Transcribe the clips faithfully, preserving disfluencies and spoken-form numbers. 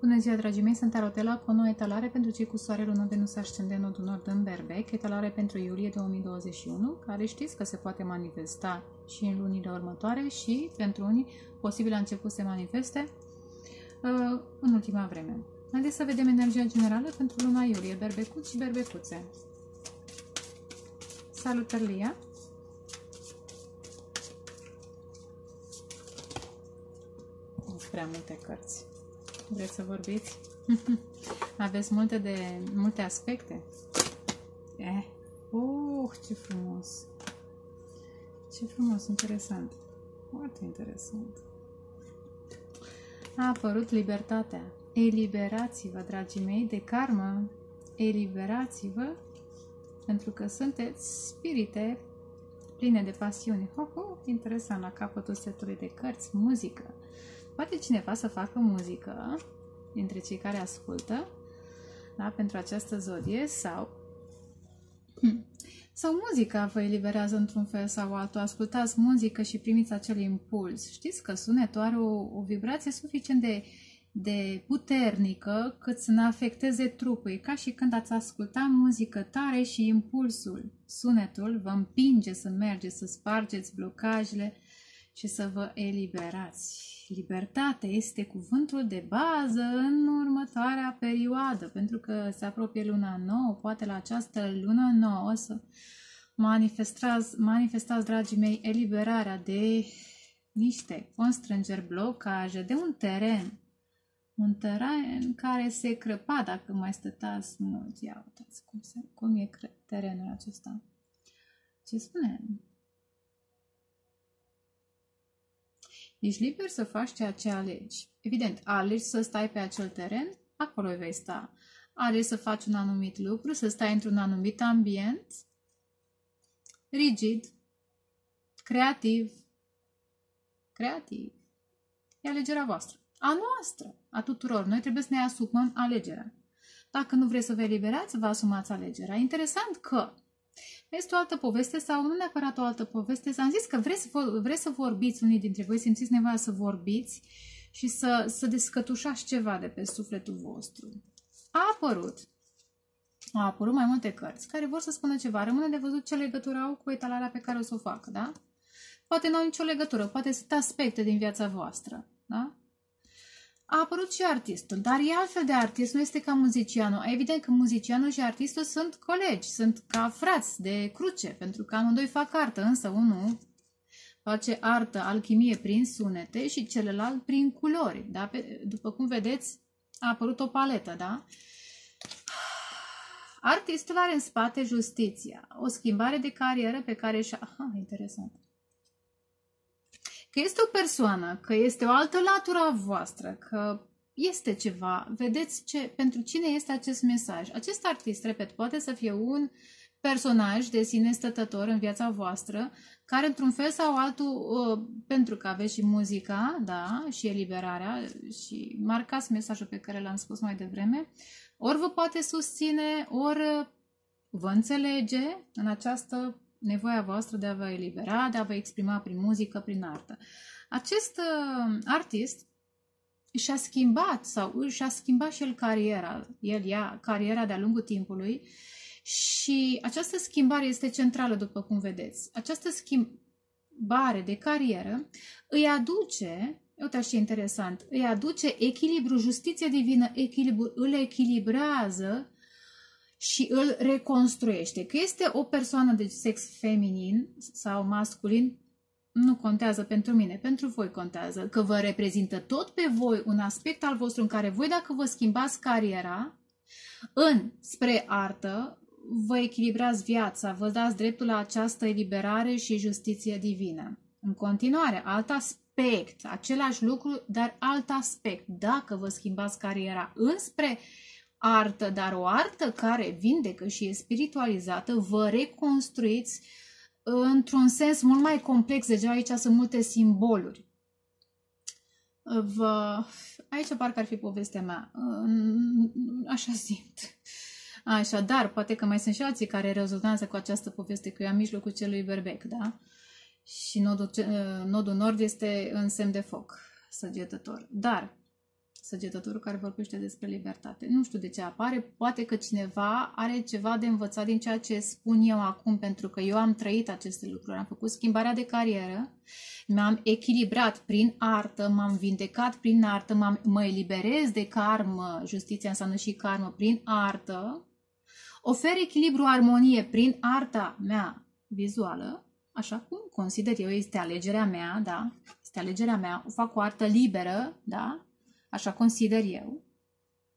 Bună ziua, dragii mei! Sunt Tarotela cu o nouă etalare pentru cei cu soare, lună, venus, ascendent, nodul nord în Berbec, etalare pentru iulie două mii douăzeci și unu, care știți că se poate manifesta și în lunile următoare și, pentru unii, posibil a început să se manifeste uh, în ultima vreme. Haideți să vedem energia generală pentru luna iulie, berbecuți și berbecuțe. Salutări, Lia! Nu prea multe cărți. Vreți să vorbiți? Aveți multe de multe aspecte. Eh. Uh, ce frumos! Ce frumos, interesant. Foarte interesant. A apărut libertatea. Eliberați-vă, dragii mei, de karmă. Eliberați-vă, pentru că sunteți spirite pline de pasiune. Oh, oh, interesant, la capătul setului de cărți, muzică. Poate cineva să facă muzică dintre cei care ascultă, da, pentru această zodie sau sau muzica vă eliberează într-un fel sau altul. Ascultați muzică și primiți acel impuls. Știți că sunetul are o, o vibrație suficient de, de puternică cât să ne afecteze trupul. E ca și când ați asculta muzică tare și impulsul, sunetul vă împinge să mergeți, să spargeți blocajele și să vă eliberați. Libertate este cuvântul de bază în următoarea perioadă, pentru că se apropie luna nouă, poate la această lună nouă o să manifestați, manifestați, dragii mei, eliberarea de niște constrângeri, blocaje, de un teren, un teren care se crăpa dacă mai stătați mult. Ia uitați cum, se, cum e terenul acesta. Ce spune? Ești liber să faci ceea ce alegi. Evident, alegi să stai pe acel teren, acolo vei sta. Alegi să faci un anumit lucru, să stai într-un anumit ambient, rigid, creativ, creativ. E alegerea voastră. A noastră, a tuturor. Noi trebuie să ne asumăm alegerea. Dacă nu vreți să vă eliberați, vă asumați alegerea. Interesant că este o altă poveste sau nu neapărat o altă poveste. Am zis că vreți, vreți să vorbiți, unii dintre voi simțiți nevoia să vorbiți și să, să descătușați ceva de pe sufletul vostru. A apărut, au apărut mai multe cărți care vor să spună ceva. Rămâne de văzut ce legătură au cu etalarea pe care o să o facă, da? Poate nu au nicio legătură, poate sunt aspecte din viața voastră, da? A apărut și artistul, dar e altfel de artist, nu este ca muzicianul. Evident că muzicianul și artistul sunt colegi, sunt ca frați de cruce, pentru că amândoi fac artă, însă unul face artă, alchimie prin sunete și celălalt prin culori. Da? După cum vedeți, a apărut o paletă, da? Artistul are în spate justiția, o schimbare de carieră pe care și-a... Aha, interesant. Că este o persoană, că este o altă latură a voastră, că este ceva. Vedeți ce, pentru cine este acest mesaj. Acest artist, repet, poate să fie un personaj de sine stătător în viața voastră, care într-un fel sau altul, pentru că aveți și muzica, da, și eliberarea, și marcați mesajul pe care l-am spus mai devreme, ori vă poate susține, ori vă înțelege în această nevoia voastră de a vă elibera, de a vă exprima prin muzică, prin artă. Acest uh, artist și-a schimbat sau și-a schimbat și el cariera, el ia cariera de-a lungul timpului și această schimbare este centrală, după cum vedeți. Această schimbare de carieră îi aduce, uite și interesant, îi aduce echilibru, justiția divină, echilibru, îl echilibrează și îl reconstruiește. Că este o persoană de sex feminin sau masculin, nu contează pentru mine, pentru voi contează. Că vă reprezintă tot pe voi un aspect al vostru în care voi, dacă vă schimbați cariera în spre artă, vă echilibrați viața, vă dați dreptul la această eliberare și justiție divină. În continuare, alt aspect, același lucru, dar alt aspect. Dacă vă schimbați cariera înspre artă, dar o artă care vindecă și e spiritualizată, vă reconstruiți într-un sens mult mai complex. Deja aici sunt multe simboluri. Vă... Aici parcă ar fi povestea mea. Așa simt. Așa, dar poate că mai sunt și alții care rezonează cu această poveste, că eu am mijlocul celui berbec, da? Și nodul, nodul nord este în semn de foc săgetător. Dar săgetătorul care vorbește despre libertate. Nu știu de ce apare, poate că cineva are ceva de învățat din ceea ce spun eu acum, pentru că eu am trăit aceste lucruri, am făcut schimbarea de carieră, m-am echilibrat prin artă, m-am vindecat prin artă, mă eliberez de karmă, justiția înseamnă și karmă, prin artă, ofer echilibru, armonie prin arta mea vizuală, așa cum consider eu, este alegerea mea, da? Este alegerea mea, o fac o artă liberă, da? Așa consider eu,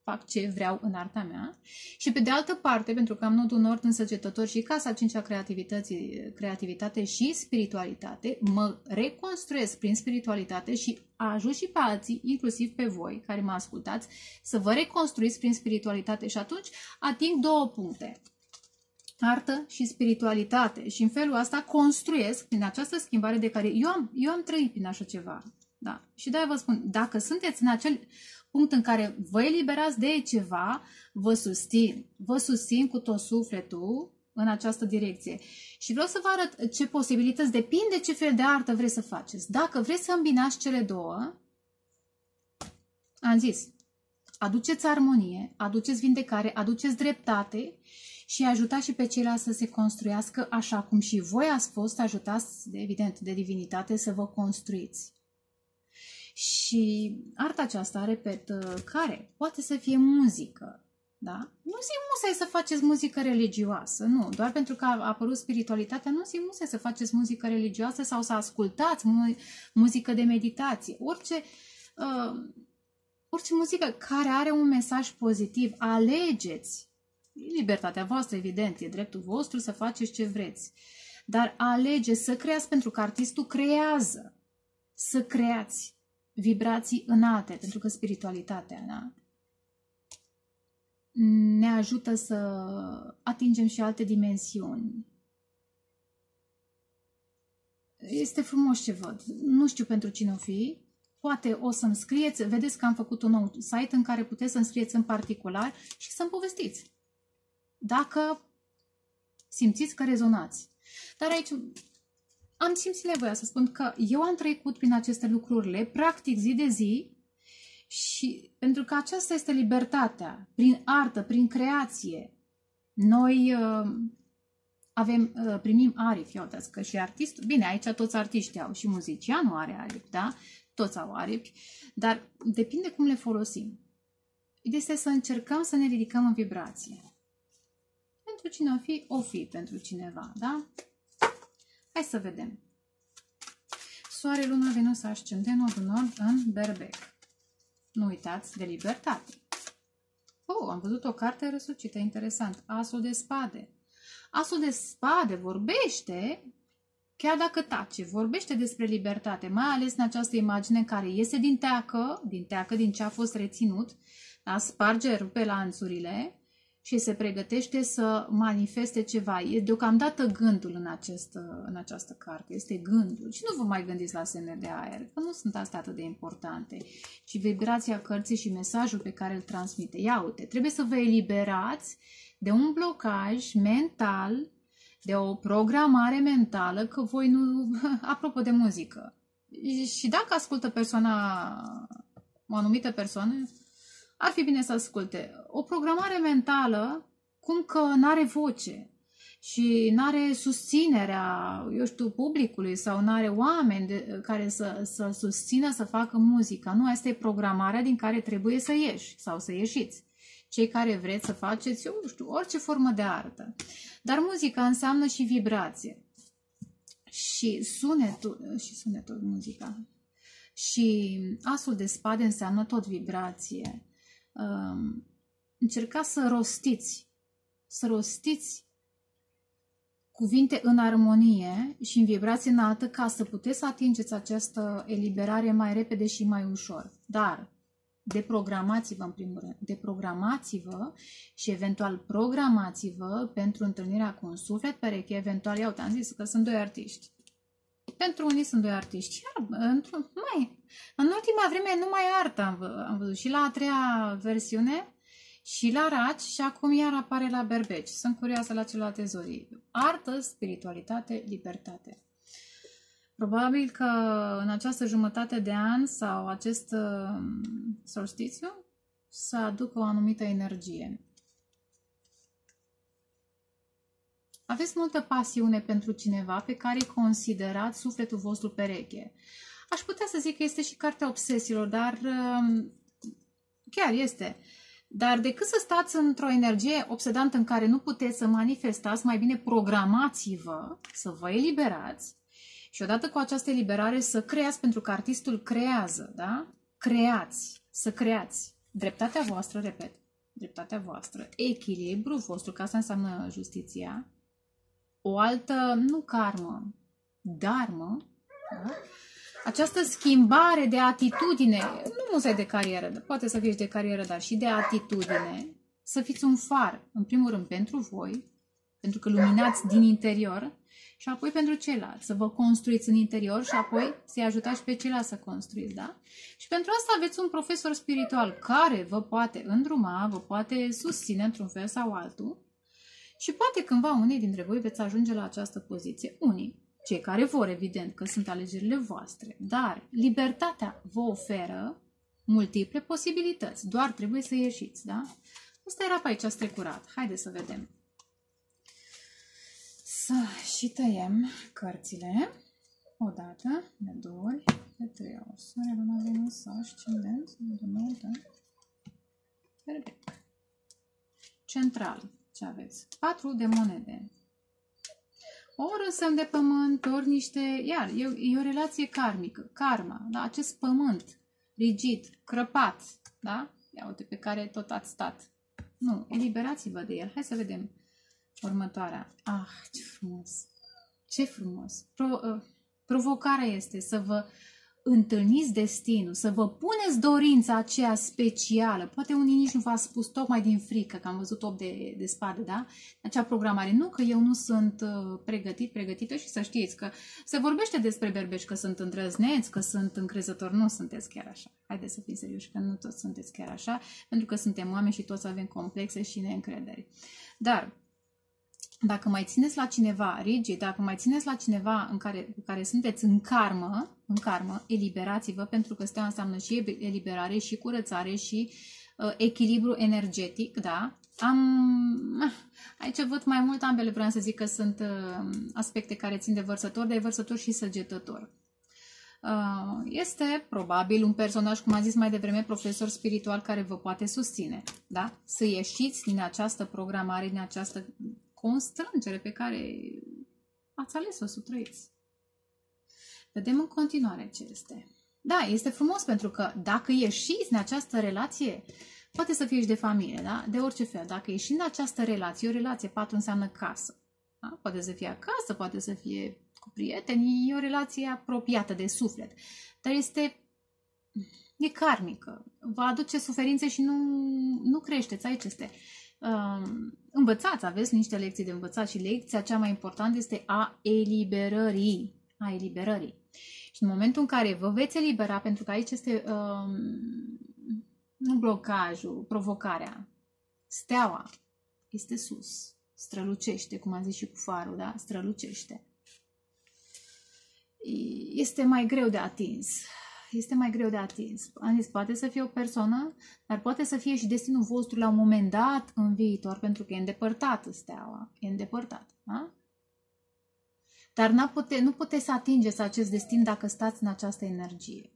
fac ce vreau în arta mea. Și pe de altă parte, pentru că am nodul nord în săgetător și casa cincea creativității, creativitate și spiritualitate, mă reconstruiesc prin spiritualitate și ajut și pe alții, inclusiv pe voi care mă ascultați, să vă reconstruiți prin spiritualitate și atunci ating două puncte. Artă și spiritualitate. Și în felul asta construiesc prin această schimbare de care eu am, eu am trăit prin așa ceva. Da. Și de-aia vă spun, dacă sunteți în acel punct în care vă eliberați de ceva, vă susțin. Vă susțin cu tot sufletul în această direcție. Și vreau să vă arăt ce posibilități, depinde ce fel de artă vreți să faceți. Dacă vreți să îmbinați cele două, am zis, aduceți armonie, aduceți vindecare, aduceți dreptate și ajutați și pe ceilalți să se construiască așa cum și voi ați fost ajutați, evident, de divinitate să vă construiți. Și arta aceasta, repet, care poate să fie muzică, da? Nu zi musai să faceți muzică religioasă, nu. Doar pentru că a apărut spiritualitatea, nu zi musai să faceți muzică religioasă sau să ascultați mu muzică de meditație. Orice, uh, orice muzică care are un mesaj pozitiv, alegeți. E libertatea voastră, evident, e dreptul vostru să faceți ce vreți. Dar alegeți să creați, pentru că artistul creează. Să creați vibrații înalte, pentru că spiritualitatea, da, ne ajută să atingem și alte dimensiuni. Este frumos ce văd. Nu știu pentru cine o fi. Poate o să-mi scrieți. Vedeți că am făcut un nou site în care puteți să-mi scrieți în particular și să-mi povestiți. Dacă simțiți că rezonați. Dar aici am simțit nevoia să spun că eu am trecut prin aceste lucruri, le practic zi de zi și pentru că aceasta este libertatea, prin artă, prin creație. Noi uh, avem, uh, primim aripi, iau că și artistul, bine, aici toți artiștii au și muzicianul are aripi, da? Toți au aripi, dar depinde cum le folosim. Ideea este să încercăm să ne ridicăm în vibrație. Pentru cine o fi, o fi pentru cineva, da? Hai să vedem. Soare, Luna, Venus, Ascendent, Nodul Nord în Berbec. Nu uitați de libertate. Oh, am văzut o carte răsucită, interesant. Asul de spade. Asul de spade vorbește, chiar dacă tace, vorbește despre libertate, mai ales în această imagine care iese din teacă, din teacă, din ce a fost reținut, da? Sparge, rupe lanțurile și se pregătește să manifeste ceva. E deocamdată gândul în, acest, în această carte. Este gândul. Și nu vă mai gândiți la semne de aer, că nu sunt astea atât de importante. Și vibrația cărții și mesajul pe care îl transmite. Ia uite, trebuie să vă eliberați de un blocaj mental, de o programare mentală, că voi nu... Apropo de muzică. Și dacă ascultă persoana, o anumită persoană, ar fi bine să asculte. O programare mentală, cum că n-are voce și n-are susținerea, eu știu, publicului sau n-are oameni de, care să, să susțină să facă muzica. Nu, asta e programarea din care trebuie să ieși sau să ieșiți. Cei care vreți să faceți, eu știu, orice formă de artă. Dar muzica înseamnă și vibrație. Și sunetul, și sunetul, muzica. Și asul de spade înseamnă tot vibrație. Um, încercați să rostiți, să rostiți cuvinte în armonie și în vibrație înaltă ca să puteți să atingeți această eliberare mai repede și mai ușor. Dar deprogramați-vă în primul rând, deprogramați-vă și eventual programați-vă pentru întâlnirea cu un suflet pereche, eventual, iau, te-am zis că sunt doi artiști. Pentru unii sunt doi artiști. Iar, mai, în ultima vreme numai artă am, vă, am văzut și la a treia versiune și la Raci și acum iar apare la Berbeci. Sunt curioasă la celelalte zorii. Artă, spiritualitate, libertate. Probabil că în această jumătate de an sau acest solstițiu să aducă o anumită energie. Aveți multă pasiune pentru cineva pe care considerați sufletul vostru pereche. Aș putea să zic că este și cartea obsesiilor, dar chiar este. Dar decât să stați într-o energie obsedantă în care nu puteți să manifestați, mai bine programați-vă să vă eliberați și odată cu această eliberare să creați, pentru că artistul creează, da? Creați, să creați dreptatea voastră, repet, dreptatea voastră, echilibru vostru, că asta înseamnă justiția, o altă, nu karmă, dharmă, da? Această schimbare de atitudine, nu musai de carieră, poate să fiești de carieră, dar și de atitudine, să fiți un far, în primul rând pentru voi, pentru că luminați din interior, și apoi pentru ceilalți, să vă construiți în interior și apoi să-i ajutați pe ceilalți să construiți, da? Și pentru asta aveți un profesor spiritual care vă poate îndruma, vă poate susține într-un fel sau altul și poate cândva unii dintre voi veți ajunge la această poziție, unii. Cei care vor, evident, că sunt alegerile voastre, dar libertatea vă oferă multiple posibilități, doar trebuie să ieșiți, da? Asta era pe aici strecurat. Haideți să vedem. Să și tăiem cărțile. O dată, de două ori, de trei ori. Soare, Luna, Venus, Sol, Ascendent, Dumnezeu, perfect. Central, ce aveți? Patru de monede. Ori sunt de pământ, ori niște... Iar, e, e o relație karmică, karma, da? Acest pământ rigid, crăpat, da? Ia uite, pe care tot ați stat. Nu, eliberați-vă de el. Hai să vedem următoarea. Ah, ce frumos! Ce frumos! Pro, uh, provocarea este să vă întâlniți destinul, să vă puneți dorința aceea specială. Poate unii nici nu v-a spus, tocmai din frică, că am văzut opt de, de spade, da? Acea programare. Nu că eu nu sunt pregătit, pregătită, și să știți că se vorbește despre berbeci, că sunt îndrăzneți, că sunt încrezători. Nu sunteți chiar așa. Haideți să fim serioși, că nu toți sunteți chiar așa, pentru că suntem oameni și toți avem complexe și neîncredere. Dar dacă mai țineți la cineva rigid, dacă mai țineți la cineva în care, în care sunteți în karmă, în karmă, eliberați-vă, pentru că steaua înseamnă și eliberare, și curățare, și uh, echilibru energetic, da? Am, aici văd mai mult ambele, vreau să zic că sunt uh, aspecte care țin de vărsător, de vărsător și săgetător. Uh, este probabil un personaj, cum am zis mai devreme, profesor spiritual care vă poate susține, da? Să ieșiți din această programare, din această constrângere pe care ați ales-o să trăiți. Vedem în continuare ce este. Da, este frumos, pentru că dacă ieșiți în această relație, poate să fiești de familie, da? De orice fel. Dacă ieși în această relație, o relație patru înseamnă casă. Da? Poate să fie acasă, poate să fie cu prietenii, e o relație apropiată de suflet. Dar este... e karmică. Vă aduce suferințe și nu, nu creșteți. Aici este... învățați, aveți niște lecții de învățat și lecția cea mai importantă este a eliberării. A eliberării. Și în momentul în care vă veți elibera, pentru că aici este um, nu blocajul, provocarea, steaua este sus, strălucește, cum am zis și cu farul, da? Strălucește. Este mai greu de atins. Este mai greu de atins. Am zis, poate să fie o persoană, dar poate să fie și destinul vostru la un moment dat în viitor, pentru că e îndepărtată steaua. E îndepărtată, da? Dar n-a pute, nu puteți să atingeți acest destin dacă stați în această energie.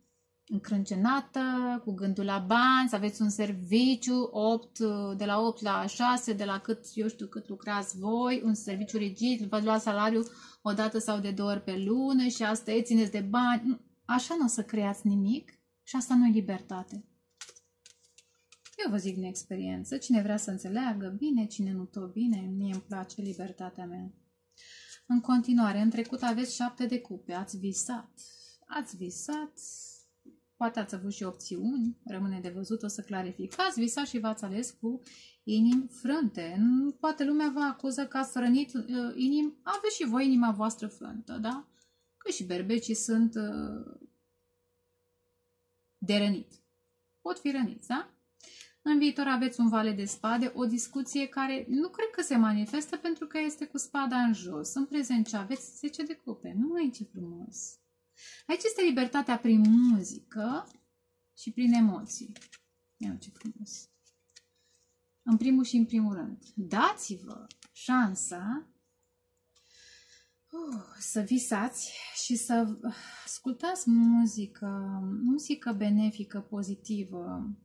Încrâncenată, cu gândul la bani, să aveți un serviciu, opt, de la opt la șase, de la cât, eu știu, cât lucrați voi, un serviciu rigid, vă luați salariu o dată sau de două ori pe lună și asta e, țineți de bani. Așa nu o să creați nimic și asta nu e libertate. Eu vă zic din experiență, cine vrea să înțeleagă, bine, cine nu, tot bine, mie îmi place libertatea mea. În continuare, în trecut aveți șapte de cupe, ați visat, ați visat, poate ați avut și opțiuni, rămâne de văzut, o să clarificați, ați visat și v-ați ales cu inimi frânte. Poate lumea vă acuză că ați rănit inim, aveți și voi inima voastră frântă, da? Și berbecii sunt de rănit. Pot fi răniți, da? În viitor aveți un vale de spade, o discuție care nu cred că se manifestă pentru că este cu spada în jos. În prezent ce aveți? zece de cupe. Nu, e ce frumos! Aici este libertatea prin muzică și prin emoții. Ia ce frumos! În primul și în primul rând, dați-vă șansa uh, să visați și să ascultați muzică, muzică benefică, pozitivă.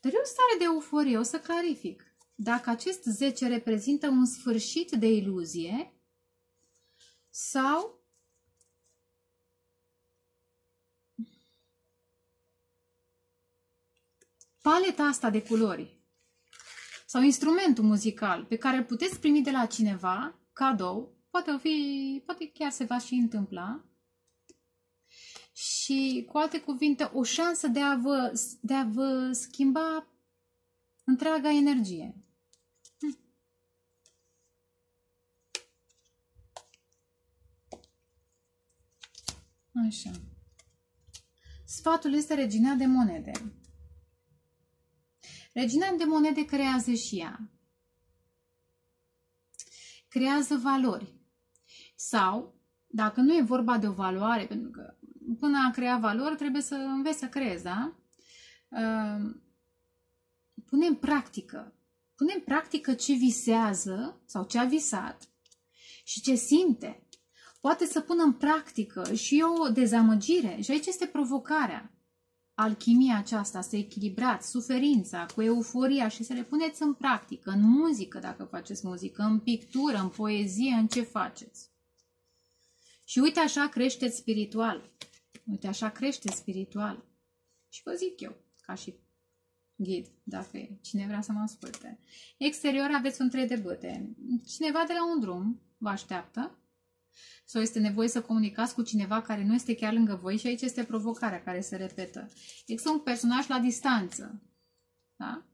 Dar e o stare de euforie, o să clarific. Dacă acest zece reprezintă un sfârșit de iluzie sau paleta asta de culori sau instrumentul muzical pe care îl puteți primi de la cineva, cadou, poate, fi, poate chiar se va și întâmpla. Și, cu alte cuvinte, o șansă de a vă, de a vă schimba întreaga energie. Hm. Așa. Sfatul este regina de monede. Regina de monede creează și ea. Creează valori. Sau, dacă nu e vorba de o valoare, pentru că până a crea valori trebuie să înveți să creezi, da? Pune în practică. Pune în practică ce visează sau ce a visat și ce simte. Poate să pună în practică și o dezamăgire. Și aici este provocarea. Alchimia aceasta, să echilibrați suferința cu euforia și să le puneți în practică, în muzică, dacă faceți muzică, în pictură, în poezie, în ce faceți. Și uite așa creșteți spiritual. Uite așa creșteți spiritual. Și vă zic eu, ca și ghid, dacă cine vrea să mă asculte. Exterior aveți un trei de băte. Cineva de la un drum vă așteaptă. Sau este nevoie să comunicați cu cineva care nu este chiar lângă voi și aici este provocarea care se repetă. Există un personaj la distanță. Da?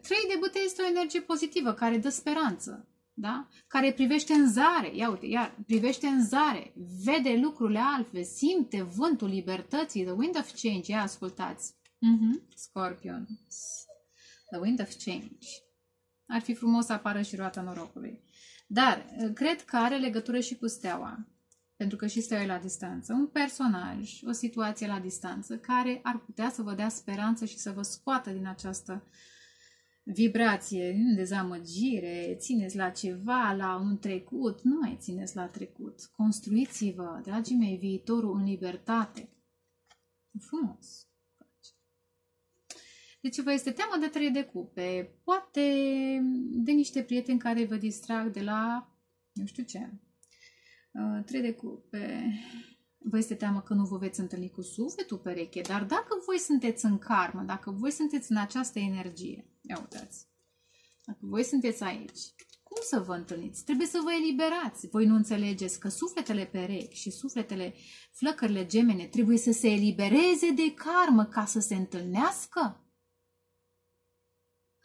Trei de bâte este o energie pozitivă care dă speranță. Da? Care privește în zare. Ia uite, iar privește în zare. Vede lucrurile altfel. Simte vântul libertății. The Wind of Change. Ia, ascultați. Mm-hmm. Scorpion. The Wind of Change. Ar fi frumos să apară și roata norocului. Dar cred că are legătură și cu steaua, pentru că și steaua e la distanță. Un personaj, o situație la distanță, care ar putea să vă dea speranță și să vă scoată din această vibrație, din dezamăgire. Țineți la ceva, la un trecut, nu mai țineți la trecut. Construiți-vă, dragii mei, viitorul în libertate. Frumos! Deci vă este teamă de trei de cupe, poate de niște prieteni care vă distrag de la, nu știu ce, trei de cupe. Vă este teamă că nu vă veți întâlni cu sufletul pereche, dar dacă voi sunteți în karmă, dacă voi sunteți în această energie, ia uitați, dacă voi sunteți aici, cum să vă întâlniți? Trebuie să vă eliberați. Voi nu înțelegeți că sufletele perechi și sufletele, flăcările gemene, trebuie să se elibereze de karmă ca să se întâlnească?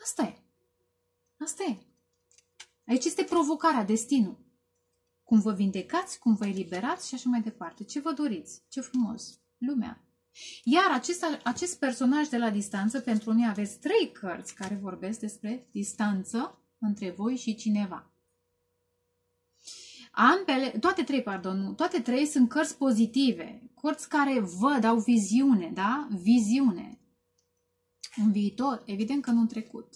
Asta e. Asta e. Aici este provocarea, destinul. Cum vă vindecați, cum vă eliberați și așa mai departe. Ce vă doriți? Ce frumos. Lumea. Iar acest, acest personaj de la distanță, pentru unii aveți trei cărți care vorbesc despre distanță între voi și cineva. Ambele, toate trei, pardon, nu, toate trei sunt cărți pozitive. Cărți care vă dau viziune, da? Viziune. În viitor, evident că nu în trecut,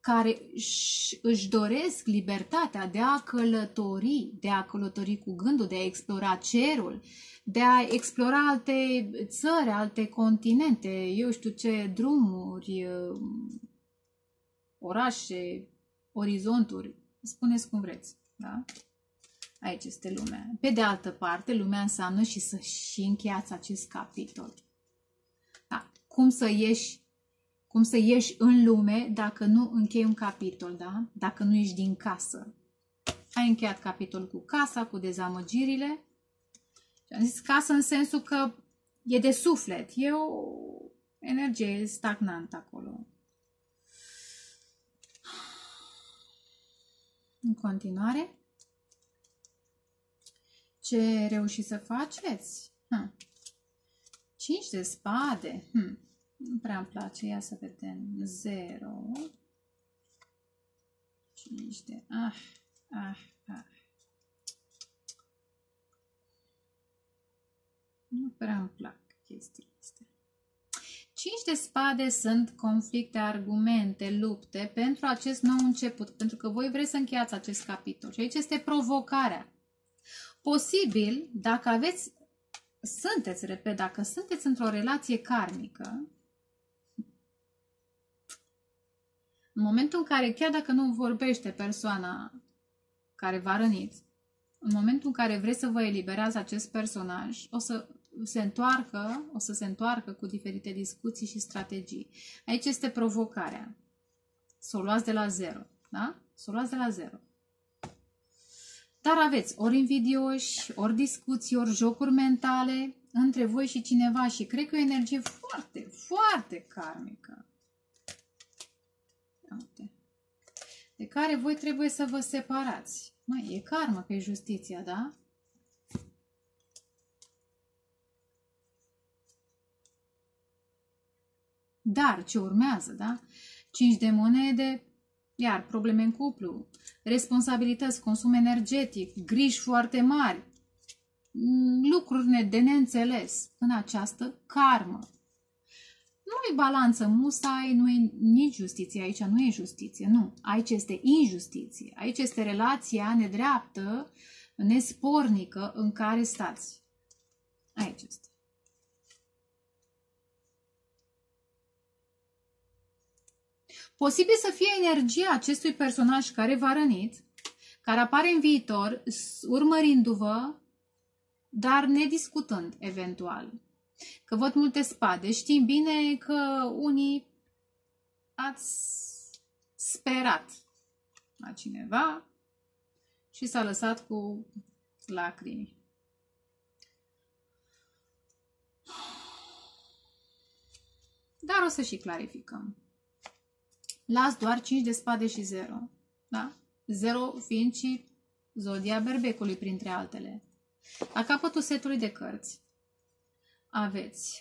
care își, își doresc libertatea de a călători, de a călători cu gândul, de a explora cerul, de a explora alte țări, alte continente, eu știu ce, drumuri, orașe, orizonturi, spuneți cum vreți, da? Aici este lumea. Pe de altă parte, lumea înseamnă și să și încheiați acest capitol. Cum să ieși, cum să ieși în lume dacă nu închei un capitol, da? Dacă nu ieși din casă. Ai încheiat capitolul cu casa, cu dezamăgirile. Și am zis casă în sensul că e de suflet, e o energie stagnantă acolo. În continuare, ce reușiți să faceți? Ha. cinci de spade. Hm. Nu prea îmi place. Ia să vedem. zero. cinci de... Ah, ah, ah. Nu prea îmi plac chestiile astea. Cinci de spade sunt conflicte, argumente, lupte pentru acest nou început, pentru că voi vreți să încheiați acest capitol. Și aici este provocarea. Posibil, dacă aveți, sunteți, repet, dacă sunteți într-o relație karmică, în momentul în care, chiar dacă nu vorbește persoana care v-a rănit, în momentul în care vreți să vă eliberați acest personaj, o să se întoarcă, o să se întoarcă cu diferite discuții și strategii. Aici este provocarea. Să o luați de la zero, da? Să o luați de la zero. Dar aveți ori invidioși, ori discuții, ori jocuri mentale între voi și cineva și cred că e o energie foarte, foarte karmică. De care voi trebuie să vă separați. Măi, e karmă că e justiția, da? Dar ce urmează, da? Cinci de monede, iar probleme în cuplu, responsabilități, consum energetic, griji foarte mari, lucruri de neînțeles în această karmă. Nu e balanță musai, nu e nici justiție, aici nu e justiție, nu. Aici este injustiție, aici este relația nedreaptă, nespornică în care stați. Aici este. Posibil să fie energia acestui personaj care v-a rănit, care apare în viitor, urmărindu-vă, dar nediscutând eventual. Că văd multe spade. Știm bine că unii ați sperat la cineva și s-a lăsat cu lacrimi. Dar o să și clarificăm. Las doar cinci de spade și zero. Da? zero fiind și zodia berbecului, printre altele. La capătul setului de cărți aveți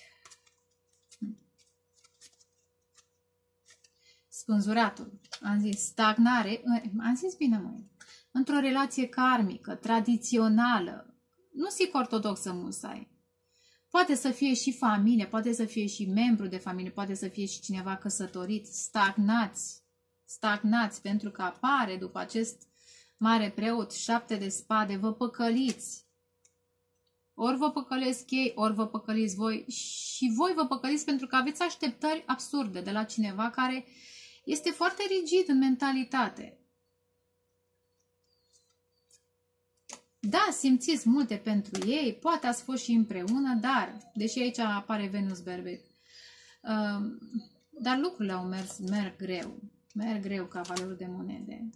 spânzuratul, am zis, stagnare, am zis bine măi, într-o relație karmică, tradițională, nu sic ortodoxă musai. Poate să fie și familie, poate să fie și membru de familie, poate să fie și cineva căsătorit, stagnați, stagnați, pentru că apare după acest mare preot șapte de spade, vă păcăliți. Ori vă păcălesc ei, ori vă păcăliți voi și voi vă păcăliți pentru că aveți așteptări absurde de la cineva care este foarte rigid în mentalitate. Da, simțiți multe pentru ei, poate ați fost și împreună, dar, deși aici apare Venus Berbec, dar lucrurile au mers, merg greu, merg greu ca valorul de monede.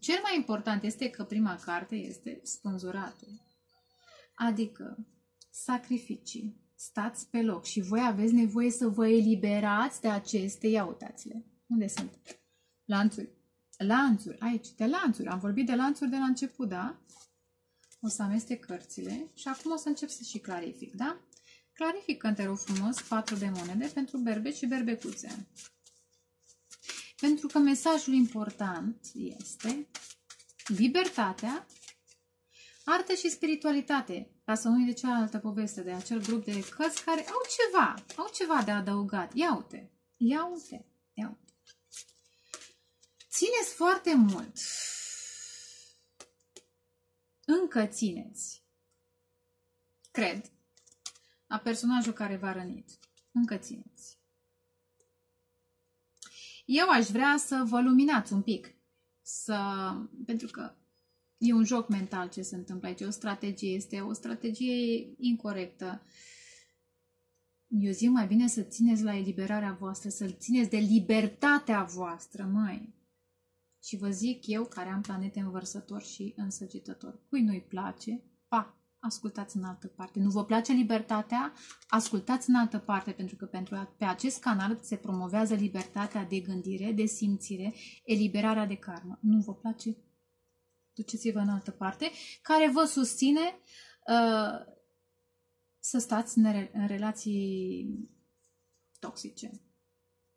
Cel mai important este că prima carte este spânzuratul. Adică sacrificii, stați pe loc și voi aveți nevoie să vă eliberați de aceste, ia uitați-le, unde sunt? Lanțuri, lanțuri, aici, de lanțuri, am vorbit de lanțuri de la început, da? O să amestec cărțile și acum o să încep să și clarific, da? Clarificăm, te rog frumos, patru de monede pentru berbeci și berbecuțe. Pentru că mesajul important este libertatea, artă și spiritualitate, ca să nu-i de cealaltă poveste, de acel grup de cărți care au ceva, au ceva de adăugat. Ia-uite, ia-uite, ia-uite. Țineți foarte mult. Încă țineți. Cred. A personajul care v-a rănit. Încă țineți. Eu aș vrea să vă luminați un pic. Să... Pentru că e un joc mental ce se întâmplă aici, o strategie, este o strategie incorrectă. Eu zic mai bine să țineți la eliberarea voastră, să țineți de libertatea voastră, mai. Și vă zic eu, care am planete în vărsător și în săgetător. Cui nu-i place, pa, ascultați în altă parte. Nu vă place libertatea, ascultați în altă parte, pentru că pentru, pe acest canal se promovează libertatea de gândire, de simțire, eliberarea de karmă. Nu vă place? Duceți-vă în altă parte, care vă susține uh, să stați în, re în relații toxice.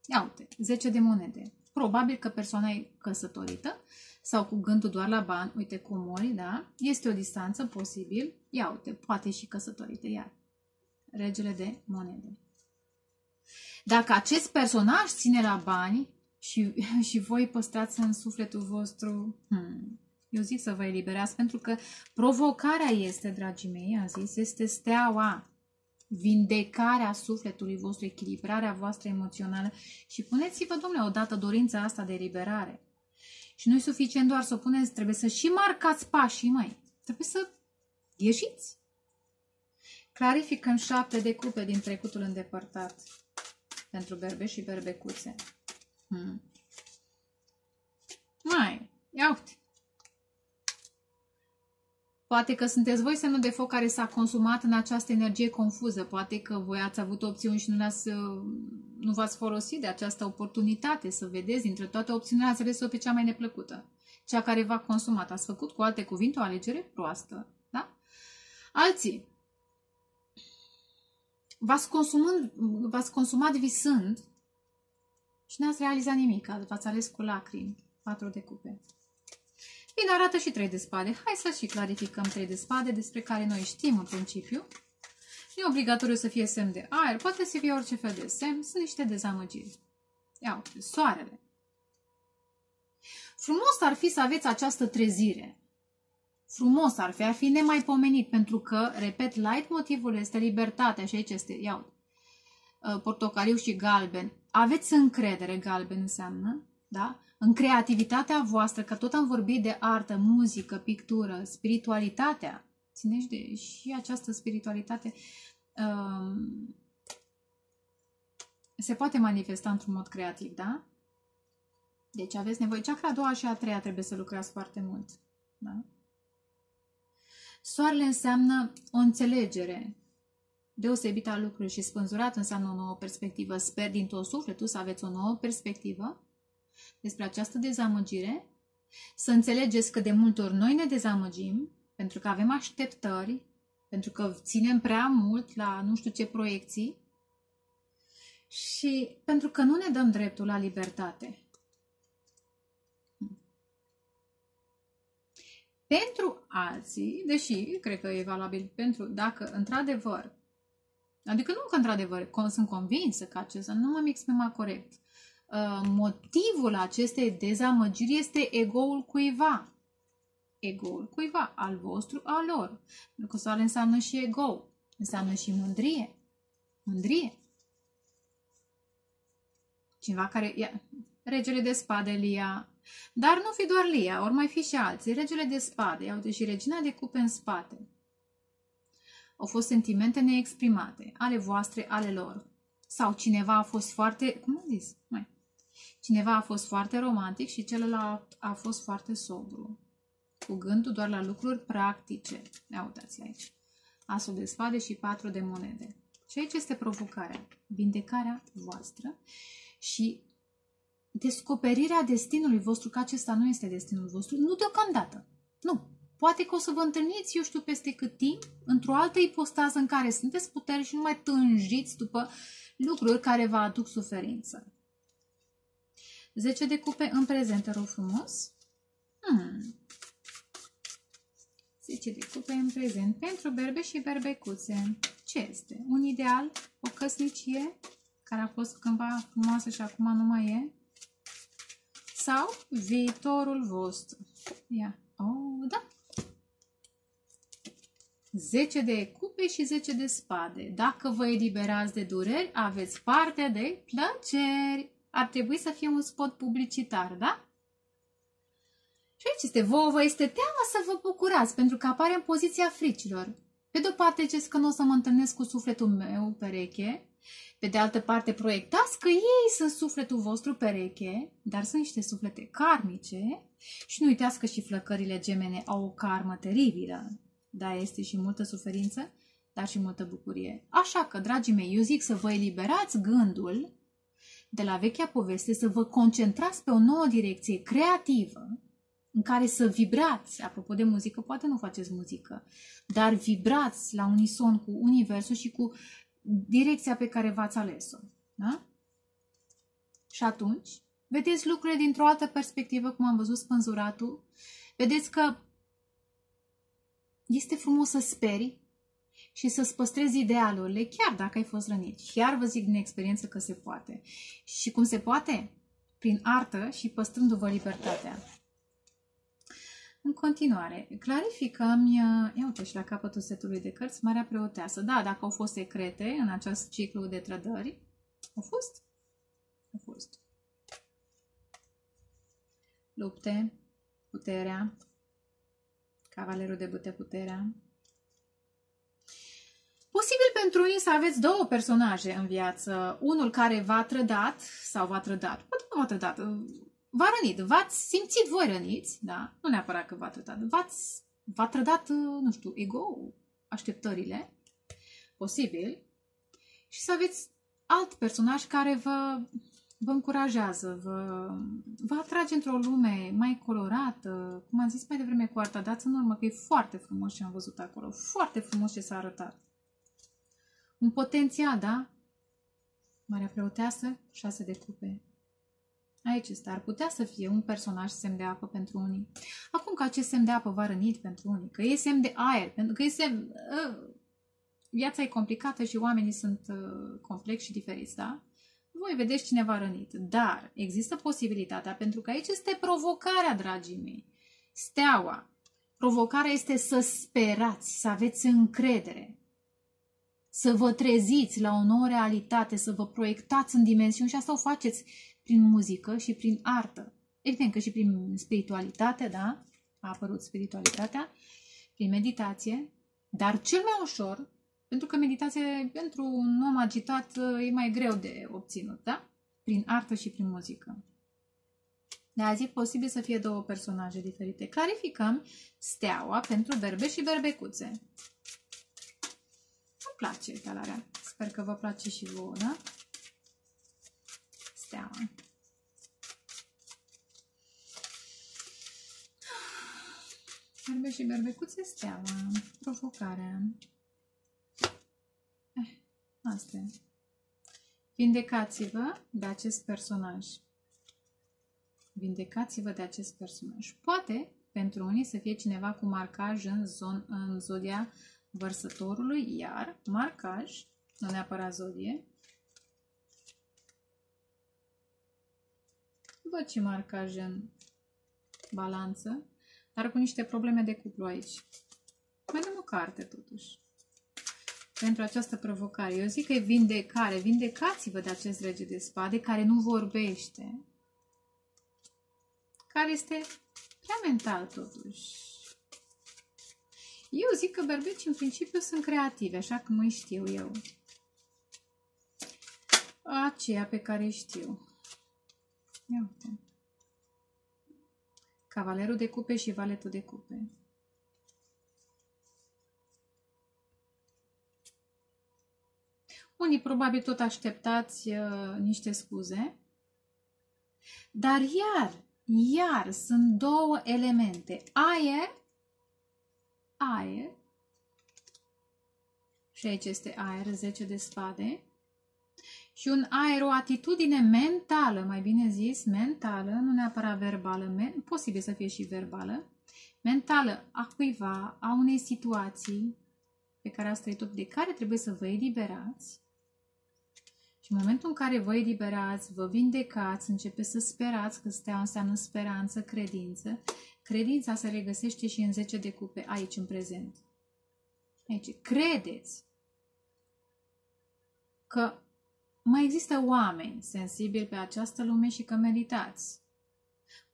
Ia uite, zece de monede. Probabil că persoana e căsătorită sau cu gândul doar la bani, uite cum mori, da? Este o distanță posibil, ia uite, poate și căsătorită, iar. regele de monede. Dacă acest personaj ține la bani și, și voi păstrați în sufletul vostru, hmm, eu zic să vă eliberați, pentru că provocarea este, dragii mei, a zis, este steaua, vindecarea sufletului vostru, echilibrarea voastră emoțională și puneți-vă, domnule, odată dorința asta de eliberare. Și nu e suficient doar să o puneți, trebuie să și marcați pașii, mai. Trebuie să ieșiți. Clarificăm șapte de cupe din trecutul îndepărtat pentru berbeși și berbecuțe. Hmm. Mai, ia uite. Poate că sunteți voi semnul de foc care s-a consumat în această energie confuză. Poate că voi ați avut opțiuni și nu v-ați folosit de această oportunitate să vedeți. Dintre toate opțiunile ați ales-o pe cea mai neplăcută, cea care v-a consumat. Ați făcut, cu alte cuvinte, o alegere proastă. Da? Alții, v-ați consumat, v-ați consumat visând și n-ați realizat nimic. V-ați ales cu lacrimi. Patru de cupe. Bine, arată și trei de spade. Hai să și clarificăm trei de spade, despre care noi știm în principiu. Nu e obligatoriu să fie semn de aer, poate să fie orice fel de semn. Sunt niște dezamăgiri. Ia uite, soarele. Frumos ar fi să aveți această trezire. Frumos ar fi, ar fi nemaipomenit, pentru că, repet, leitmotivul este libertatea și aici este, ia uite, portocaliu și galben. Aveți încredere, galben înseamnă, da? În creativitatea voastră, că tot am vorbit de artă, muzică, pictură, spiritualitatea, țineți de și această spiritualitate uh, se poate manifesta într-un mod creativ, da? Deci aveți nevoie. Chakra a doua și a treia trebuie să lucrați foarte mult, da? Soarele înseamnă o înțelegere deosebită a lucrurilor și spânzurat înseamnă o nouă perspectivă. Sper din tot sufletul să aveți o nouă perspectivă despre această dezamăgire, să înțelegeți că de multe ori noi ne dezamăgim pentru că avem așteptări, pentru că ținem prea mult la nu știu ce proiecții și pentru că nu ne dăm dreptul la libertate. Pentru alții, deși cred că e valabil pentru, dacă într-adevăr, adică nu că într-adevăr, sunt convinsă că acesta, nu m-am exprimat corect, motivul acestei dezamăgiri este egoul cuiva. Egoul cuiva, al vostru, al lor. Pentru că soarele înseamnă și ego, înseamnă și mândrie. Mândrie. Cineva care... Ia. Regele de spade, Lia. Dar nu fi doar Lia, ori mai fi și alții. Regele de spade, iau și regina de cupe în spate. Au fost sentimente neexprimate, ale voastre, ale lor. Sau cineva a fost foarte... Cum am zis? Mai. Cineva a fost foarte romantic și celălalt a fost foarte sobru, cu gândul doar la lucruri practice. Ia uitați aici. Asul de spade și patru de monede. Și aici este provocarea, vindecarea voastră și descoperirea destinului vostru, că acesta nu este destinul vostru, nu deocamdată. Nu. Poate că o să vă întâlniți, eu știu, peste cât timp, într-o altă ipostază în care sunteți puteri și nu mai tânjiți după lucruri care vă aduc suferință. zece de cupe în prezent, te rog frumos. Hmm. zece de cupe în prezent pentru berbe și berbecuțe. Ce este? Un ideal? O căsnicie care a fost cândva frumoasă și acum nu mai e? Sau viitorul vostru? Ia. Oh, da. zece de cupe și zece de spade. Dacă vă eliberați de dureri, aveți parte de plăceri. Ar trebui să fie un spot publicitar, da? Și aici este, vouă vă este teamă să vă bucurați, pentru că apare în poziția fricilor. Pe de o parte, ziceți că nu o să mă întâlnesc cu sufletul meu pereche, pe de altă parte, proiectați că ei sunt sufletul vostru pereche, dar sunt niște suflete karmice și nu uitați că și flăcările gemene au o karmă teribilă. Da, este și multă suferință, dar și multă bucurie. Așa că, dragii mei, eu zic să vă eliberați gândul de la vechea poveste, să vă concentrați pe o nouă direcție creativă în care să vibrați. Apropo de muzică, poate nu faceți muzică, dar vibrați la unison cu universul și cu direcția pe care v-ați ales-o. Da? Și atunci, vedeți lucrurile dintr-o altă perspectivă, cum am văzut spânzuratul. Vedeți că este frumos să speri și să-ți păstrezi idealurile, chiar dacă ai fost rănit. Chiar vă zic din experiență că se poate. Și cum se poate? Prin artă și păstrându-vă libertatea. În continuare, clarificăm, ia uite și la capătul setului de cărți, Marea Preoteasă. Da, dacă au fost secrete în acest ciclu de trădări, au fost? Au fost. Lupte, puterea, cavalerul de bâte, puterea. Posibil pentru unii să aveți două personaje în viață. Unul care v-a trădat sau v-a trădat, poate nu v-a trădat, v-a rănit, v-ați simțit voi răniți, da? Nu neapărat că v-a trădat, v-a trădat, nu știu, ego-ul, așteptările, posibil. Și să aveți alt personaj care vă, vă încurajează, vă, vă atrage într-o lume mai colorată, cum am zis mai devreme cu arta, dați în urmă că e foarte frumos ce am văzut acolo, foarte frumos ce s-a arătat. Un potențial, da? Marea Preoteasă, șase de cupe. Aici este. Ar putea să fie un personaj semn de apă pentru unii. Acum că acest semn de apă va rănit pentru unii, că e semn de aer, pentru că e semn... Viața e complicată și oamenii sunt complexi și diferiți, da? Voi vedeți cineva rănit, dar există posibilitatea, pentru că aici este provocarea, dragii mei. Steaua. Provocarea este să sperați, să aveți încredere. Să vă treziți la o nouă realitate, să vă proiectați în dimensiuni și asta o faceți prin muzică și prin artă. Evident că și prin spiritualitate, da? A apărut spiritualitatea, prin meditație, dar cel mai ușor, pentru că meditația pentru un om agitat e mai greu de obținut, da? Prin artă și prin muzică. De azi e posibil să fie două personaje diferite. Clarificăm steaua pentru berbe și berbecuțe. Place etalarea. Sper că vă place și vouă, da? Steaua. Berbe și berbecuțe, steaua. Provocarea. Eh, astea. Vindecați-vă de acest personaj. Vindecați-vă de acest personaj. Poate, pentru unii, să fie cineva cu marcaj în, zon, în zodia Vărsătorului, iar marcaj, nu neapărat zodie. Văd și marcaj în balanță, dar cu niște probleme de cuplu aici. Mai dăm o carte, totuși, pentru această provocare. Eu zic că e vindecare. Vindecați-vă de acest rege de spade care nu vorbește, care este prea mental, totuși. Eu zic că berbecii în principiu sunt creative, așa cum îi știu eu. Aceea pe care îi știu. Ia uite. Cavalerul de cupe și valetul de cupe. Unii probabil tot așteptați uh, niște scuze. Dar iar, iar sunt două elemente. Aer. Aer, și aici este aer, zece de spade, și un aer, o atitudine mentală, mai bine zis, mentală, nu neapărat verbală, men, posibil să fie și verbală, mentală a cuiva, a unei situații pe care asta e tot, de care trebuie să vă eliberați. Și în momentul în care vă eliberați, vă vindecați, începeți să sperați, că stea înseamnă speranță, credință. Credința se regăsește și în zece de cupe, aici, în prezent. Aici, credeți că mai există oameni sensibili pe această lume și că meritați.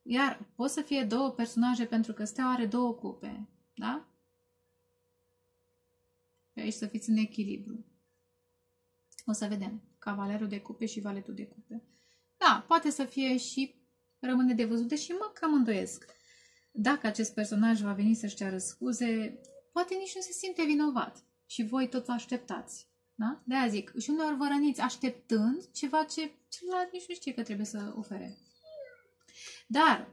Iar pot să fie două personaje pentru că steaua are două cupe, da? Și aici să fiți în echilibru. O să vedem. Cavalerul de cupe și valetul de cupe. Da, poate să fie și rămâne de văzut, deși mă cam îndoiesc. Dacă acest personaj va veni să-și ceară scuze, poate nici nu se simte vinovat. Și voi tot așteptați. Da? De-aia zic, și uneori vă răniți așteptând ceva ce celălalt nici nu știe că trebuie să ofere. Dar,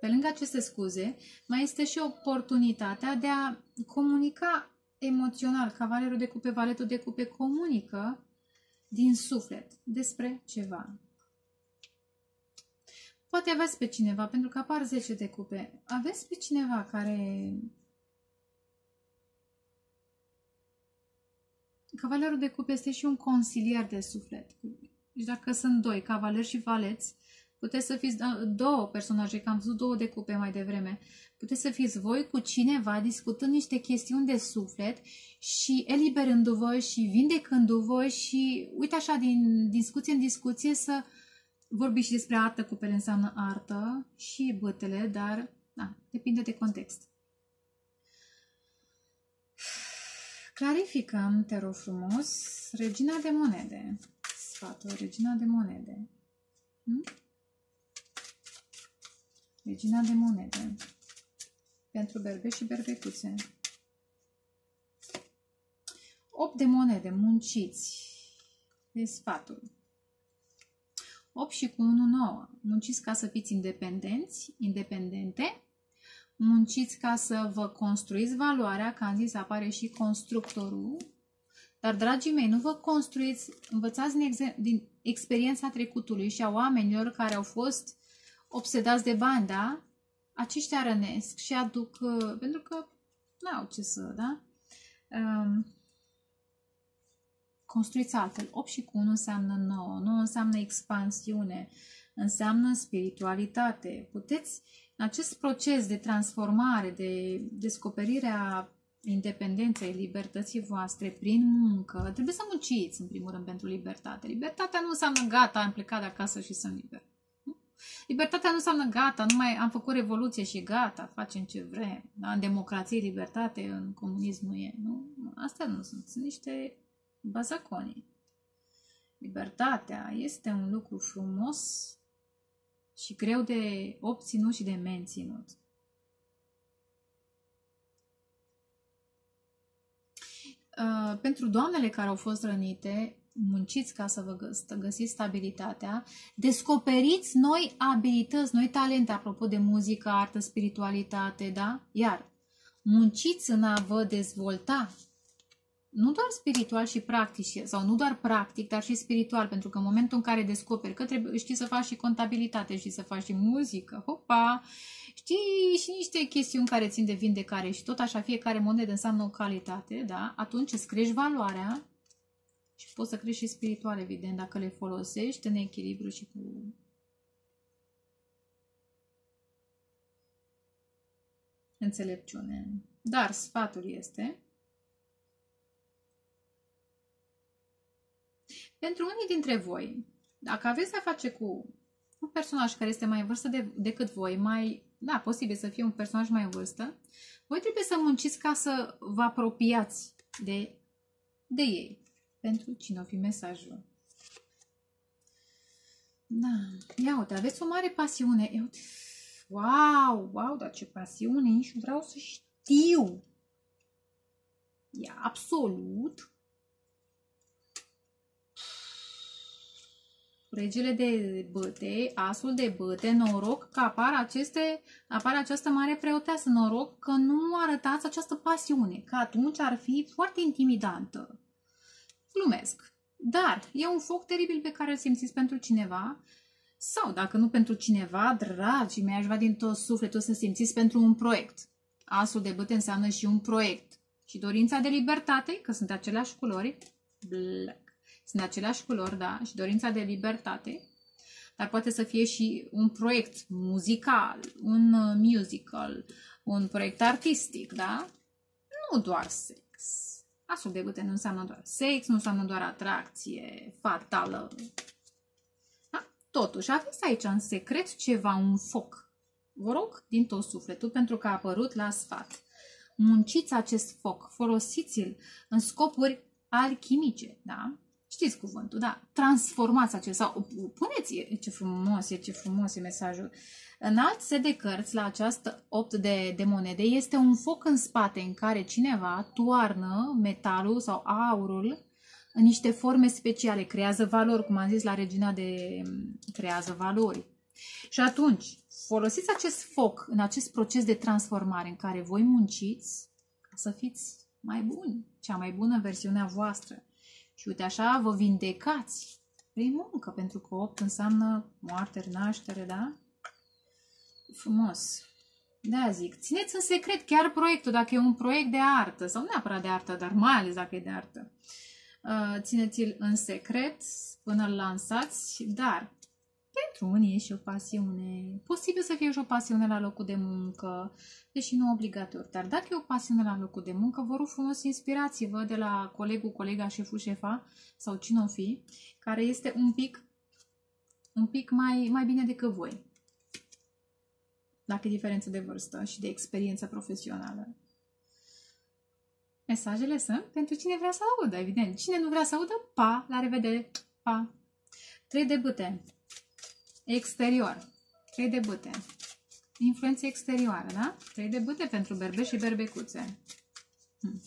pe lângă aceste scuze, mai este și oportunitatea de a comunica emoțional. Cavalerul de cupe, valetul de cupe comunică din suflet despre ceva. Poate aveți pe cineva, pentru că apar zece de cupe, aveți pe cineva care Cavalerul de cupe este și un consilier de suflet. Deci dacă sunt doi, cavaleri și valeți, puteți să fiți două personaje, că am văzut două de cupe mai devreme. Puteți să fiți voi cu cineva discutând niște chestiuni de suflet și eliberându-vă și vindecându-vă și uite așa din discuție în discuție să vorbiți și despre artă, cupele înseamnă artă și bătele, dar da, depinde de context. Clarificăm, te rog frumos, regina de monede. Sfatul, regina de monede. Hm? Regina de monede. Pentru berbeci și berbecuțe. opt de monede, munciți. E sfatul. opt și cu unu, nouă. Munciți ca să fiți independenți, independente. Munciți ca să vă construiți valoarea, că am zis apare și constructorul. Dar, dragii mei, nu vă construiți, învățați din experiența trecutului și a oamenilor care au fost obsedați de bani, da? Aceștia rănesc și aduc, pentru că n-au ce să, da? Um, construiți altfel. opt și cu unu înseamnă nouă, nouă înseamnă expansiune, înseamnă spiritualitate. Puteți, în acest proces de transformare, de descoperire a independenței, libertății voastre prin muncă, trebuie să munciți, în primul rând, pentru libertate. Libertatea nu înseamnă gata, am plecat de acasă și sunt liber. Libertatea nu înseamnă gata, nu mai am făcut revoluție și gata, facem ce vrem. Da? În democrație, libertate, în comunism nu e. Nu? Astea nu sunt, sunt niște bazaconii. Libertatea este un lucru frumos și greu de obținut și de menținut. Pentru doamnele care au fost rănite, munciți ca să vă găs să găsiți stabilitatea, descoperiți noi abilități, noi talente, apropo de muzică, artă, spiritualitate, da? Iar munciți în a vă dezvolta, nu doar spiritual și practic, sau nu doar practic, dar și spiritual, pentru că în momentul în care descoperi că trebuie, știi să faci și contabilitate, știi să faci și muzică, hopa, știi și niște chestiuni care țin de vindecare și tot așa, fiecare monedă înseamnă o calitate, da? Atunci îți crești valoarea. Și poți să crești și spiritual, evident, dacă le folosești în echilibru și cu... înțelepciune. Dar sfatul este... pentru unii dintre voi, dacă aveți de-a face cu un personaj care este mai în vârstă de, decât voi, mai... da, posibil să fie un personaj mai în vârstă, voi trebuie să munciți ca să vă apropiați de, de ei. Pentru cine o fi mesajul. Da. Ia uite, aveți o mare pasiune. Eu... wow, wow, dar ce pasiune. Nici vreau să știu. E absolut. Regele de băte, asul de băte, noroc că apar aceste, apare această mare preoteasă. Noroc că nu arătați această pasiune, că atunci ar fi foarte intimidantă. Glumesc. Dar e un foc teribil pe care îl simțiți pentru cineva sau, dacă nu pentru cineva, dragii mei, aș vrea din tot sufletul să simțiți pentru un proiect. Asul de bâte înseamnă și un proiect. Și dorința de libertate, că sunt aceleași culori, black. Sunt aceleași culori, da, și dorința de libertate, dar poate să fie și un proiect muzical, un musical, un proiect artistic, da? Nu doar sex. Asul de bâte nu înseamnă doar sex, nu înseamnă doar atracție fatală. Da? Totuși, aveți aici în secret ceva, un foc. Vă rog din tot sufletul, pentru că a apărut la sfat. Munciți acest foc, folosiți-l în scopuri alchimice, da? Știți cuvântul, da? Transformați acest, sau puneți, ce frumos e, ce frumos e mesajul. În alt set de cărți, la această opt de, de monede, este un foc în spate în care cineva toarnă metalul sau aurul în niște forme speciale, creează valori, cum am zis la regina de creează valori. Și atunci, folosiți acest foc în acest proces de transformare în care voi munciți ca să fiți mai buni, cea mai bună versiunea voastră. Și uite așa vă vindecați prin muncă, pentru că opt înseamnă moarte, renaștere, da? Frumos. Da, zic, țineți în secret chiar proiectul, dacă e un proiect de artă, sau neapărat de artă, dar mai ales dacă e de artă. țineți-l în secret până îl lansați, dar pentru unii e și o pasiune. Posibil să fie și o pasiune la locul de muncă, deși nu obligatoriu. Dar dacă e o pasiune la locul de muncă, vă rog frumos, inspirați-vă de la colegul, colega, șeful, șefa sau cine o fi, care este un pic, un pic mai, mai bine decât voi. Dacă e diferență de vârstă și de experiență profesională. Mesajele sunt pentru cine vrea să audă, evident. Cine nu vrea să audă, pa, la revedere, pa. Trei de bâte. Exterior. Trei de bâte. Influență exterioară, da? Trei de bâte pentru berbești și berbecuțe. Hmm.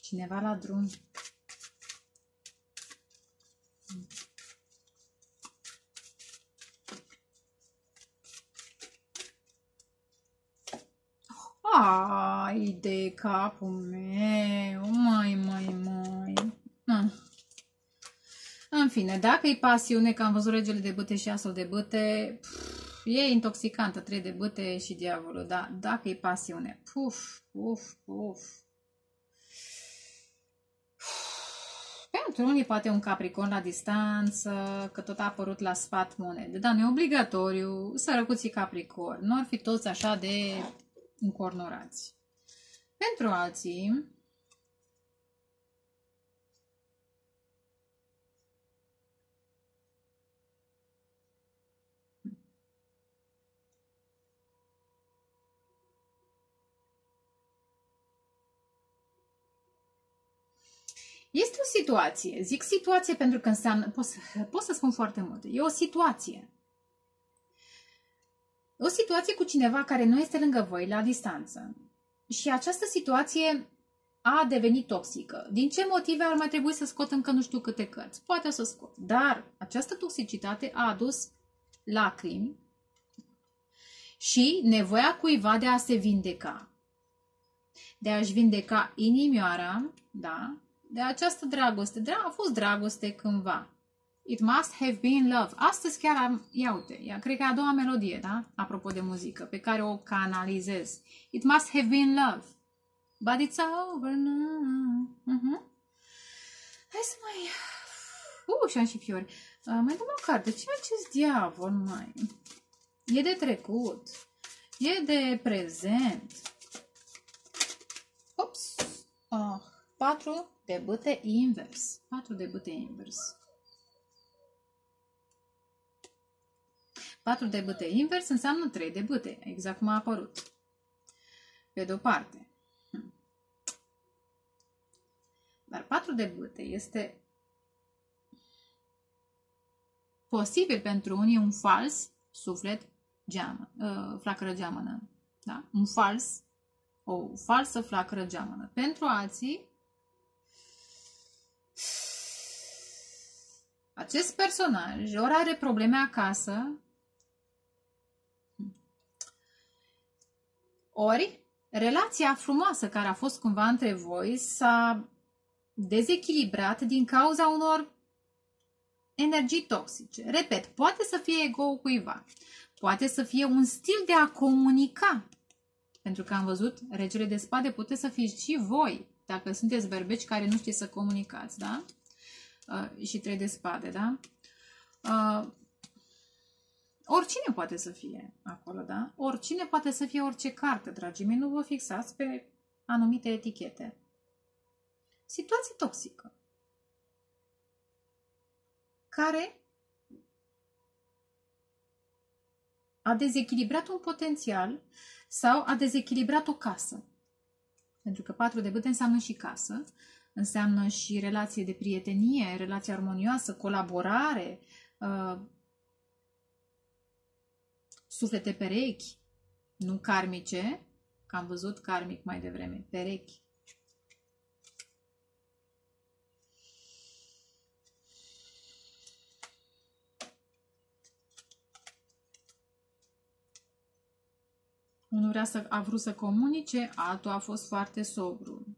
Cineva la drum. Hmm. Ai de capul meu, mai, mai, mai. Ah. În fine, dacă e pasiune, că am văzut regele de bâte și asul de bâte, pf, e intoxicantă, trei de bâte și diavolul, da, dacă e pasiune, puf, puf, puf. Pentru unii poate un capricorn la distanță, că tot a apărut la sfat monede, dar nu e obligatoriu, sărăcuții capricorn, nu ar fi toți așa de încornorați. Pentru alții, este o situație, zic situație pentru că înseamnă, pot să, pot să spun foarte multe, e o situație. O situație cu cineva care nu este lângă voi, la distanță. Și această situație a devenit toxică. Din ce motive ar mai trebui să scot încă nu știu câte cărți? Poate o să scot. Dar această toxicitate a adus lacrimi și nevoia cuiva de a se vindeca. De a-și vindeca inimioara, da? De această dragoste. A fost dragoste cândva. It must have been love. Astăzi chiar am, ia uite, ia, cred că e a doua melodie, da? Apropo de muzică, pe care o canalizez. It must have been love. But it's over now. Uh-huh. Hai să mai... Uh, și am și fiori. Uh, mai dăm o carte. Ce acest diavol, mai? E de trecut. E de prezent. Ops. Oh. Patru de bâte invers. Patru de bâte invers. patru de bâte invers înseamnă trei de bâte, exact cum a apărut. Pe de-o parte. Dar patru de bâte este posibil pentru unii un fals suflet geamă, flacără geamănă. Da? Un fals, o falsă flacără geamănă. Pentru alții, acest personaj ori are probleme acasă, ori relația frumoasă care a fost cumva între voi s-a dezechilibrat din cauza unor energii toxice. Repet, poate să fie ego-ul cuiva, poate să fie un stil de a comunica, pentru că am văzut regele de spade, puteți să fiți și voi, dacă sunteți berbeci care nu știți să comunicați, da? Uh, și trei de spade, da? Uh, Oricine poate să fie acolo, da? Oricine poate să fie orice carte, dragii mei, nu vă fixați pe anumite etichete. Situație toxică. Care a dezechilibrat un potențial sau a dezechilibrat o casă. Pentru că patru de bâte înseamnă și casă, înseamnă și relație de prietenie, relație armonioasă, colaborare, uh, suflete perechi, nu karmice, că am văzut karmic mai devreme, perechi. Unul vrea să, a vrut să comunice, altul a fost foarte sobru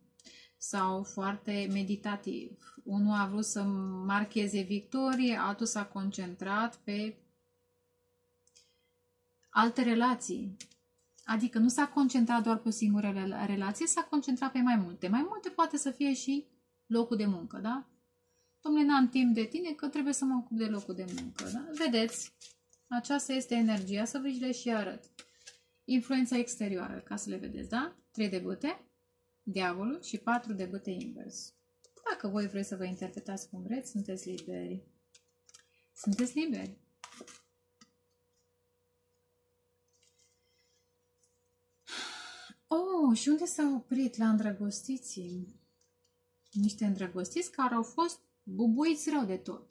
sau foarte meditativ. Unul a vrut să marcheze victorie, altul s-a concentrat pe alte relații, adică nu s-a concentrat doar pe o singură relație, s-a concentrat pe mai multe. Mai multe poate să fie și locul de muncă, da? Dom'le, n-am timp de tine că trebuie să mă ocup de locul de muncă, da? Vedeți, aceasta este energia, să vi le și arăt. Influența exterioară, ca să le vedeți, da? Trei de bâte, diavolul și patru de bâte invers. Dacă voi vreți să vă interpretați cum vreți, sunteți liberi. Sunteți liberi. Oh, și unde s-au oprit la îndrăgostiții? Niște îndrăgostiți care au fost bubuiți rău de tot.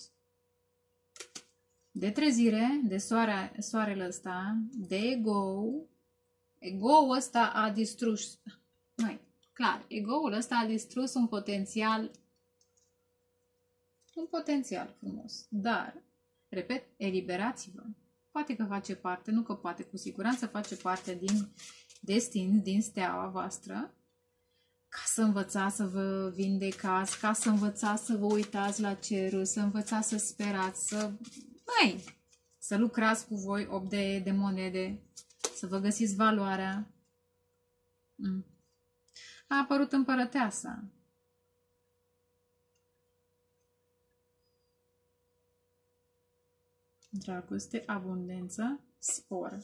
De trezire, de soare, soarele ăsta, de ego. Ego-ul ăsta a distrus... Mai, clar, ego-ul ăsta a distrus un potențial... Un potențial frumos. Dar, repet, eliberați-vă. Poate că face parte, nu că poate, cu siguranță face parte din destin, din steaua voastră. Ca să învățați să vă vindecați, ca să învățați să vă uitați la cerul, să învățați să sperați, să... Mai, să lucrați cu voi opt de, de monede, să vă găsiți valoarea. Mm. A apărut împărăteasa. Dragoste, abundență, spor.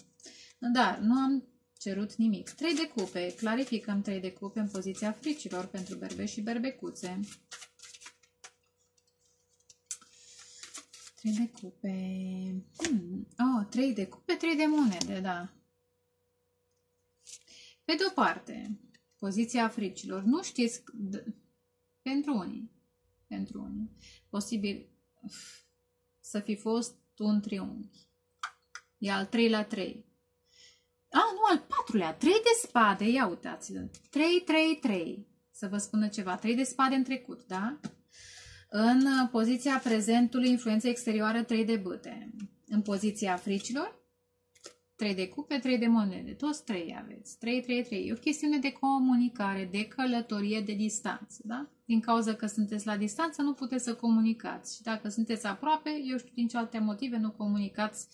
Dar nu am cerut nimic. Trei de cupe. Clarificăm trei de cupe în poziția fricilor pentru berbeși și berbecuțe. Trei de cupe. Hmm. Oh, trei de cupe, trei de monede, da. Pe de-o parte, poziția fricilor. Nu știți, pentru unii, pentru unii, posibil să fi fost un triunghi. E al treilea trei. A, nu, al patrulea. trei de spade. Ia uitați-l. trei, trei, trei. Să vă spună ceva. trei de spade în trecut, da? În poziția prezentului, influență exterioară, trei de bâte. În poziția fricilor, trei de cupe, trei de monede. Toți trei aveți. trei, trei, trei. E o chestiune de comunicare, de călătorie, de distanță, da? Din cauza că sunteți la distanță, nu puteți să comunicați. Și dacă sunteți aproape, eu știu din ce alte motive nu comunicați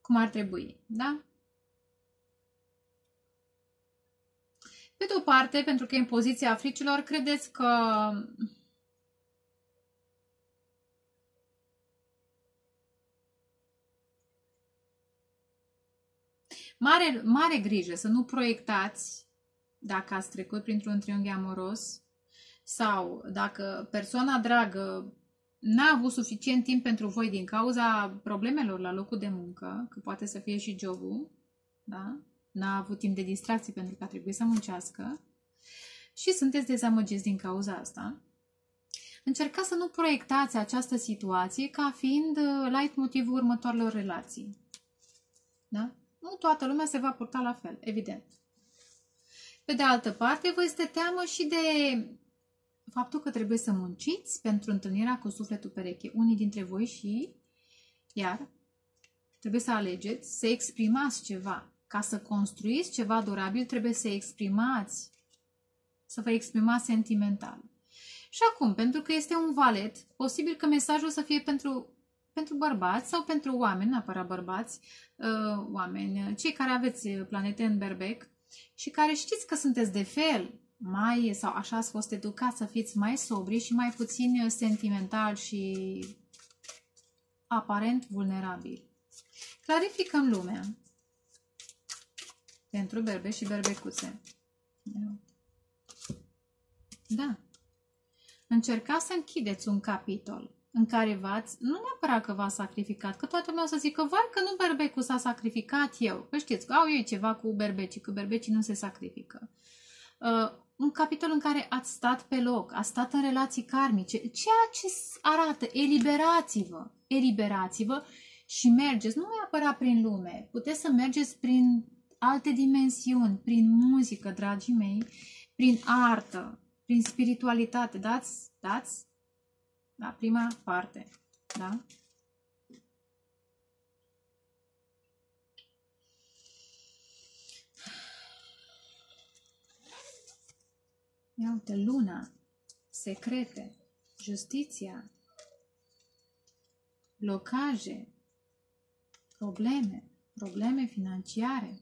cum ar trebui, da? Pe de o parte, pentru că în poziția fricilor, credeți că mare, mare grijă să nu proiectați, dacă ați trecut printr-un triunghi amoros sau dacă persoana dragă n-a avut suficient timp pentru voi din cauza problemelor la locul de muncă, că poate să fie și jobul, da? N-a avut timp de distracții pentru că a trebuit să muncească și sunteți dezamăgiți din cauza asta. Încercați să nu proiectați această situație ca fiind leitmotivul următoarelor relații. Da? Nu toată lumea se va purta la fel, evident. Pe de altă parte, vă este teamă și de faptul că trebuie să munciți pentru întâlnirea cu sufletul pereche, unii dintre voi, și iar trebuie să alegeți să exprimați ceva. Ca să construiți ceva durabil, trebuie să exprimați, să vă exprimați sentimental. Și acum, pentru că este un valet, posibil că mesajul să fie pentru, pentru bărbați sau pentru oameni, neapărat bărbați, oameni, cei care aveți planete în berbec și care știți că sunteți de fel mai, sau așa ați fost educați, să fiți mai sobri și mai puțin sentimental și aparent vulnerabil. Clarificăm lumea. Pentru berbe și berbecuțe. Da. Încercați să închideți un capitol în care v-ați, nu neapărat că v-ați sacrificat, că toată lumea o să zică, vai că nu berbecul s-a sacrificat eu. Că știți că au eu ceva cu berbecii, că berbecii nu se sacrifică. Uh, un capitol în care ați stat pe loc, ați stat în relații karmice, ceea ce arată, eliberați-vă, eliberați-vă și mergeți, nu neapărat prin lume, puteți să mergeți prin alte dimensiuni, prin muzică, dragii mei, prin artă, prin spiritualitate. Dați, dați la prima parte, da? Ia uite, luna, secrete, justiția, blocaje, probleme, probleme financiare.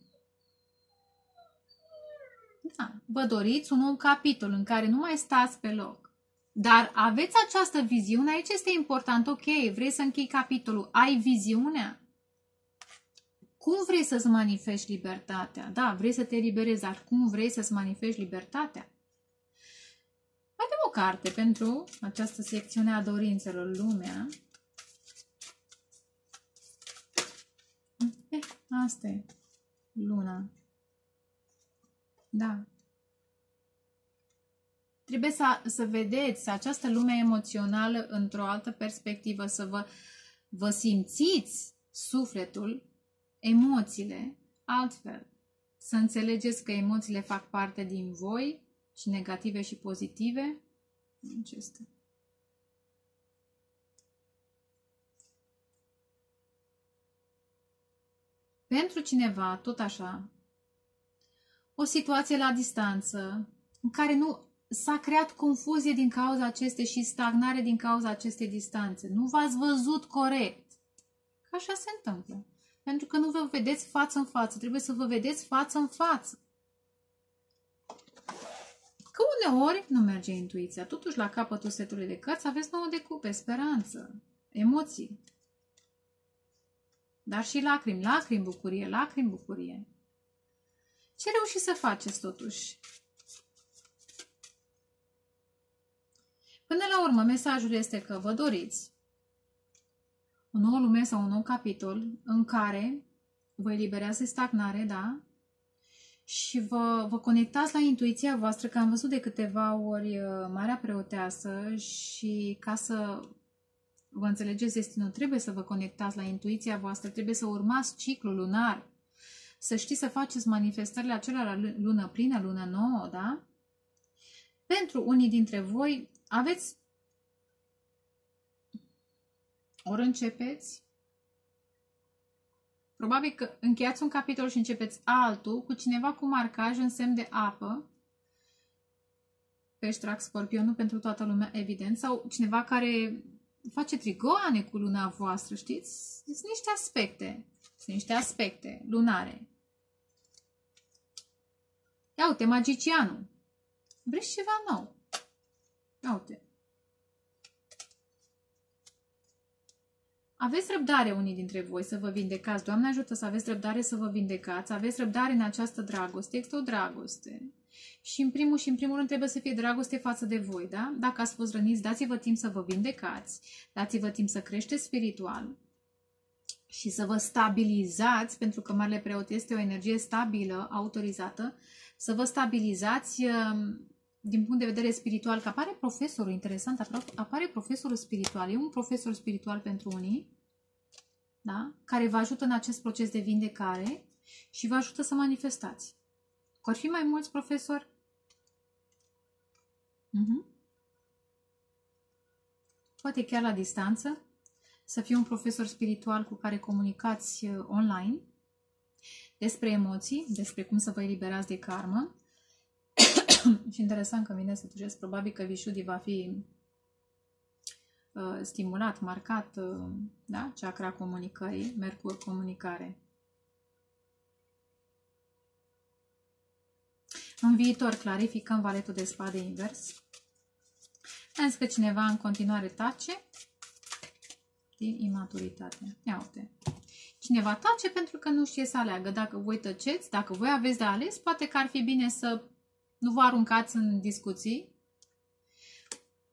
Da, vă doriți un nou capitol în care nu mai stați pe loc, Dar aveți această viziune? Aici este important, ok, vrei să închei capitolul, ai viziunea? Cum vrei să-ți manifesti libertatea? Da, vrei să te eliberezi, dar cum vrei să-ți manifesti libertatea? Mai dăm o carte pentru această secțiune a dorințelor, lumea. Eh, asta e luna. Da. Trebuie să, să vedeți această lume emoțională într-o altă perspectivă, să vă, vă simțiți sufletul, emoțiile altfel. Să înțelegeți că emoțiile fac parte din voi, și negative și pozitive. Acestea. Pentru cineva, tot așa, o situație la distanță în care nu s-a creat confuzie din cauza acestei și stagnare din cauza acestei distanțe. Nu v-ați văzut corect. Că așa se întâmplă. Pentru că nu vă vedeți față în față. Trebuie să vă vedeți față în față. Că uneori nu merge intuiția. Totuși, la capătul setului de cărți aveți nouă de cupe, speranță, emoții. Dar și lacrimi, lacrimi, bucurie, lacrimi, bucurie. Ce reușiți să faceți totuși? Până la urmă, mesajul este că vă doriți o nouă lume sau un nou capitol în care vă eliberează stagnare, da? Și vă, vă conectați la intuiția voastră, că am văzut de câteva ori Marea Preoteasă și ca să vă înțelegeți destinul, trebuie să vă conectați la intuiția voastră, trebuie să urmați ciclul lunar, să știți să faceți manifestările acelea la lună plină, lună nouă, da? Pentru unii dintre voi, aveți, ori începeți, probabil că încheiați un capitol și începeți altul cu cineva cu marcaj în semn de apă, pești, drac, scorpion, nu pentru toată lumea, evident, sau cineva care face trigoane cu luna voastră, știți? Sunt niște aspecte, sunt niște aspecte lunare. Ia uite, magicianul, vrei ceva nou? Ia uite. Aveți răbdare unii dintre voi să vă vindecați. Doamne ajută să aveți răbdare să vă vindecați. Aveți răbdare în această dragoste. Este o dragoste. Și în primul și în primul rând trebuie să fie dragoste față de voi, da? Dacă ați fost răniți, dați-vă timp să vă vindecați. Dați-vă timp să creșteți spiritual. Și să vă stabilizați, pentru că Marele Preot este o energie stabilă, autorizată, să vă stabilizați din punct de vedere spiritual, că apare profesorul, interesant, apare profesorul spiritual, e un profesor spiritual pentru unii, da? Care vă ajută în acest proces de vindecare și vă ajută să manifestați. Vor fi mai mulți profesori? Uh-huh. Poate chiar la distanță, să fie un profesor spiritual cu care comunicați online, despre emoții, despre cum să vă eliberați de karmă. Și interesant că vine să tujesc, probabil că Vishuddhi va fi uh, stimulat, marcat, uh, da? Chakra comunicării, Mercur comunicare. În viitor clarificăm valetul de spade invers. Am zis că cineva în continuare tace din imaturitate. Ia uite. Cineva tace pentru că nu știe să aleagă. Dacă voi tăceți, dacă voi aveți de ales, poate că ar fi bine să nu vă aruncați în discuții,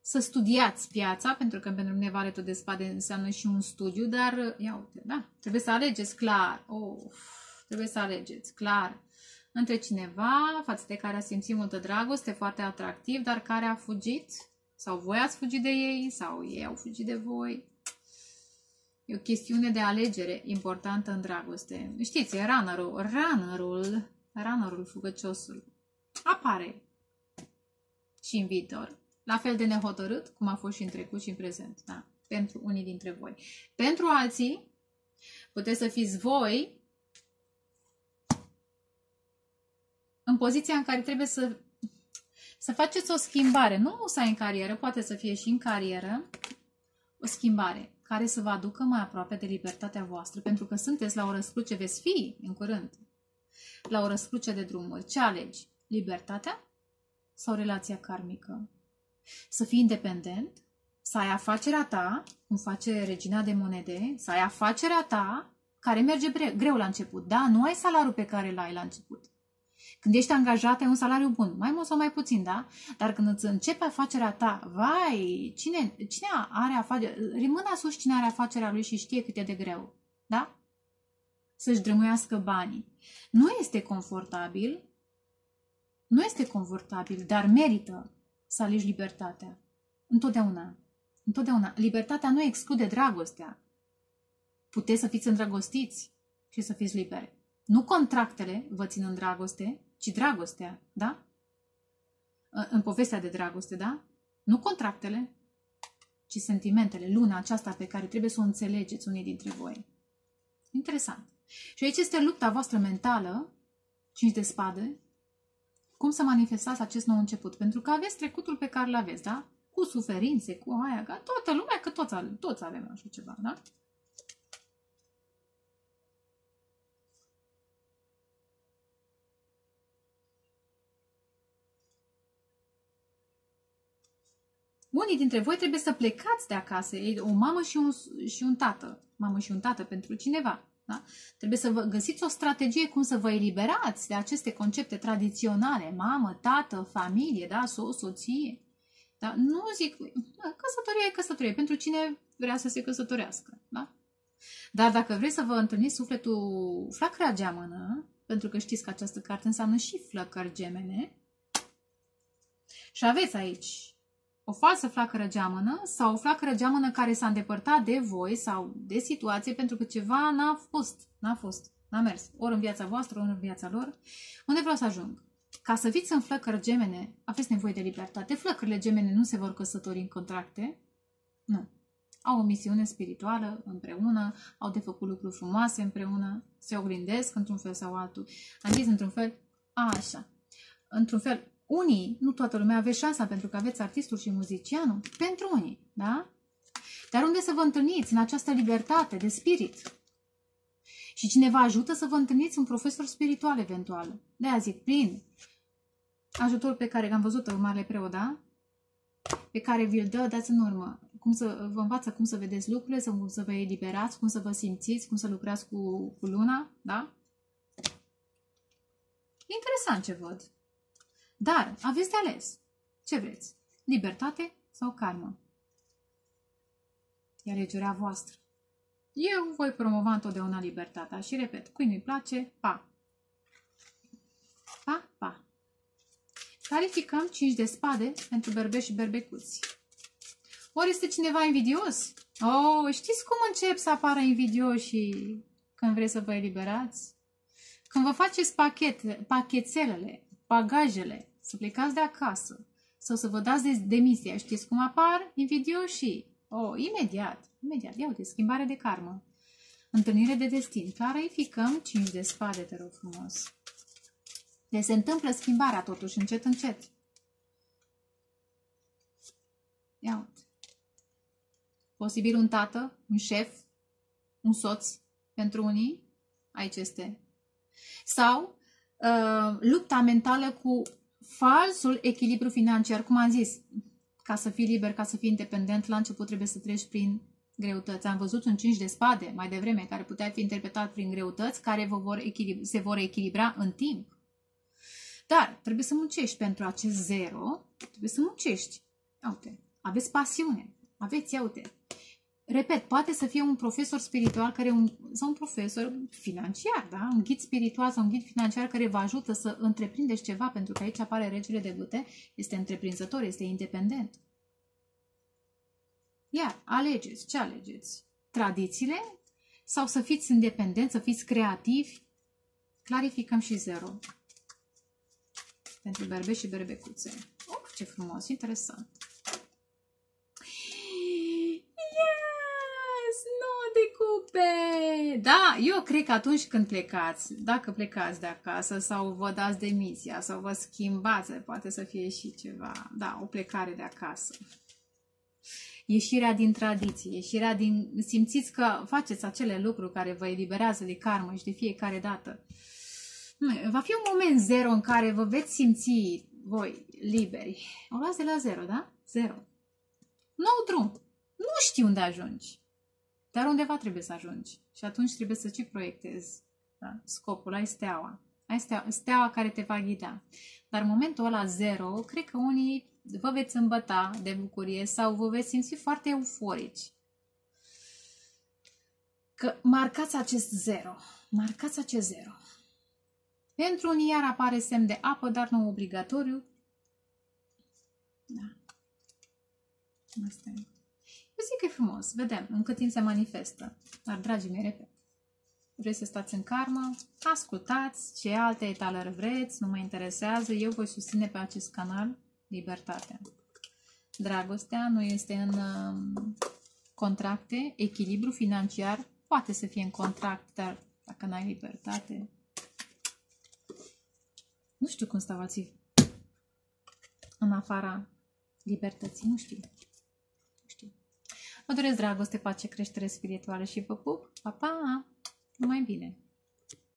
să studiați piața, pentru că pentru mine valetul de spade înseamnă și un studiu, dar ia uite, da, trebuie să alegeți clar, of, trebuie să alegeți clar între cineva față de care a simțit multă dragoste, foarte atractiv, dar care a fugit, sau voi ați fugit de ei, sau ei au fugit de voi. E o chestiune de alegere importantă în dragoste. Știți, e runnerul, runnerul, runnerul, fugăciosul. Apare și în viitor, la fel de nehotărât cum a fost și în trecut și în prezent, da, pentru unii dintre voi. Pentru alții, puteți să fiți voi în poziția în care trebuie să, să faceți o schimbare, nu o să ai în carieră, poate să fie și în carieră, o schimbare care să vă aducă mai aproape de libertatea voastră, pentru că sunteți la o răscruce, veți fi în curând, la o răscruce de drumuri. Ce alegi? Libertatea sau relația karmică? Să fii independent, să ai afacerea ta, cum face Regina de Monede, să ai afacerea ta, care merge greu la început, da? Nu ai salariul pe care l-ai la început. Când ești angajat, ai un salariu bun, mai mult sau mai puțin, da? Dar când îți începe afacerea ta, vai, cine, cine are afacerea? Rămâna sus cine are afacerea lui și știe cât e de greu, da? Să-și drămuiască banii. Nu este confortabil, nu este confortabil, dar merită să alegi libertatea. Întotdeauna. Întotdeauna. Libertatea nu exclude dragostea. Puteți să fiți îndrăgostiți și să fiți liberi. Nu contractele vă țin în dragoste, ci dragostea, da? În povestea de dragoste, da? Nu contractele, ci sentimentele, luna aceasta pe care trebuie să o înțelegeți unii dintre voi. Interesant. Și aici este lupta voastră mentală, cinci de spade, cum să manifestați acest nou început. Pentru că aveți trecutul pe care îl aveți, da? Cu suferințe, cu aia, ca toată lumea, că toți avem, toți avem așa ceva, da? Unii dintre voi trebuie să plecați de acasă, o mamă și un, și un tată, mamă și un tată pentru cineva. Da? Trebuie să vă găsiți o strategie cum să vă eliberați de aceste concepte tradiționale, mamă, tată, familie, da? So, soție. Da? Nu zic, căsătorie e căsătorie, pentru cine vrea să se căsătorească. Da? Dar dacă vreți să vă întâlniți sufletul flacăra geamănă, pentru că știți că această carte înseamnă și flacări gemene, și aveți aici o falsă flacără geamănă sau o flacără geamănă care s-a îndepărtat de voi sau de situație pentru că ceva n-a fost, n-a fost, n-a mers. Ori în viața voastră, ori în viața lor. Unde vreau să ajung? Ca să fiți în flacări gemene, aveți nevoie de libertate. Flacările gemene nu se vor căsători în contracte. Nu. Au o misiune spirituală împreună, au de făcut lucruri frumoase împreună, se oglindesc într-un fel sau altul. Am zis într-un fel, a, așa, într-un fel, unii, nu toată lumea, aveți șansa pentru că aveți artistul și muzicianul, pentru unii, da? Dar unde să vă întâlniți în această libertate de spirit? Și cineva ajută să vă întâlniți un profesor spiritual eventual. De-aia zic, prin ajutorul pe care l-am văzut în Marele Preot, da? Pe care vi-l dă, dați în urmă. Cum să vă învață cum să vedeți lucrurile, cum să vă eliberați, cum să vă simțiți, cum să lucrați cu, cu luna, da? Interesant ce văd. Dar aveți de ales. Ce vreți? Libertate sau karmă? E alegerea voastră. Eu voi promova întotdeauna libertatea și repet, cui nu-i place, pa. Pa, pa. Clarificăm cinci de spade pentru berbeci și berbecuți. Ori este cineva invidios? Oh, știți cum încep să apară invidioșii când vreți să vă eliberați? Când vă faceți pachet, pachetelele, bagajele, să plecați de acasă sau să vă dați de demisia. Știți cum apar? Invidioșii. Oh, imediat, imediat. Ia uite, schimbare de karmă. Întâlnire de destin. Clarificăm cinci de spade, te rog frumos. Deci se întâmplă schimbarea totuși, încet, încet. Ia uite. Posibil un tată, un șef, un soț pentru unii. Aici este. Sau Uh, lupta mentală cu falsul echilibru financiar. Cum am zis, ca să fii liber, ca să fii independent, la început trebuie să treci prin greutăți. Am văzut un cinci de spade mai devreme care putea fi interpretat prin greutăți, care vă vor se vor echilibra în timp. Dar trebuie să muncești pentru acest zero, trebuie să muncești. Iaute, aveți pasiune, aveți, iaute. Repet, poate să fie un profesor spiritual care un, sau un profesor financiar, da? Un ghid spiritual sau un ghid financiar care vă ajută să întreprindeți ceva, pentru că aici apare regele de bâte, este întreprinzător, este independent. Iar alegeți, ce alegeți? Tradițiile sau să fiți independenți, să fiți creativi? Clarificăm și zero. Pentru berbe și berbecuțe. Oh, ce frumos, interesant. Da, eu cred că atunci când plecați, dacă plecați de acasă sau vă dați demisia sau vă schimbați, poate să fie și ceva, da, o plecare de acasă. Ieșirea din tradiție, ieșirea din... Simțiți că faceți acele lucruri care vă eliberează de karmă și de fiecare dată. Va fi un moment zero în care vă veți simți voi liberi. O luați de la zero, da? Zero. Nou drum. Nu știi unde ajungi. Dar undeva trebuie să ajungi. Și atunci trebuie să ce proiectezi. Da? Scopul, ai steaua. Ai steaua, steaua care te va ghida. Dar în momentul ăla zero, cred că unii vă veți îmbăta de bucurie sau vă veți simți foarte euforici. Că marcați acest zero. Marcați acest zero. Pentru unii iar apare semn de apă, dar nu obligatoriu. Da. Asta e. Eu zic că e frumos. Vedem în cât timp se manifestă. Dar, dragii mei, repet. Vreți să stați în karmă? Ascultați ce alte etalări vreți. Nu mă interesează. Eu voi susține pe acest canal libertatea. Dragostea nu este în contracte. Echilibru financiar poate să fie în contract, dar dacă n-ai libertate... Nu știu cum stau alții în afara libertății. Nu știu. Nu știu. Vă doresc dragoste, pace, creștere spirituală și vă pup. Pa, pa! Numai bine!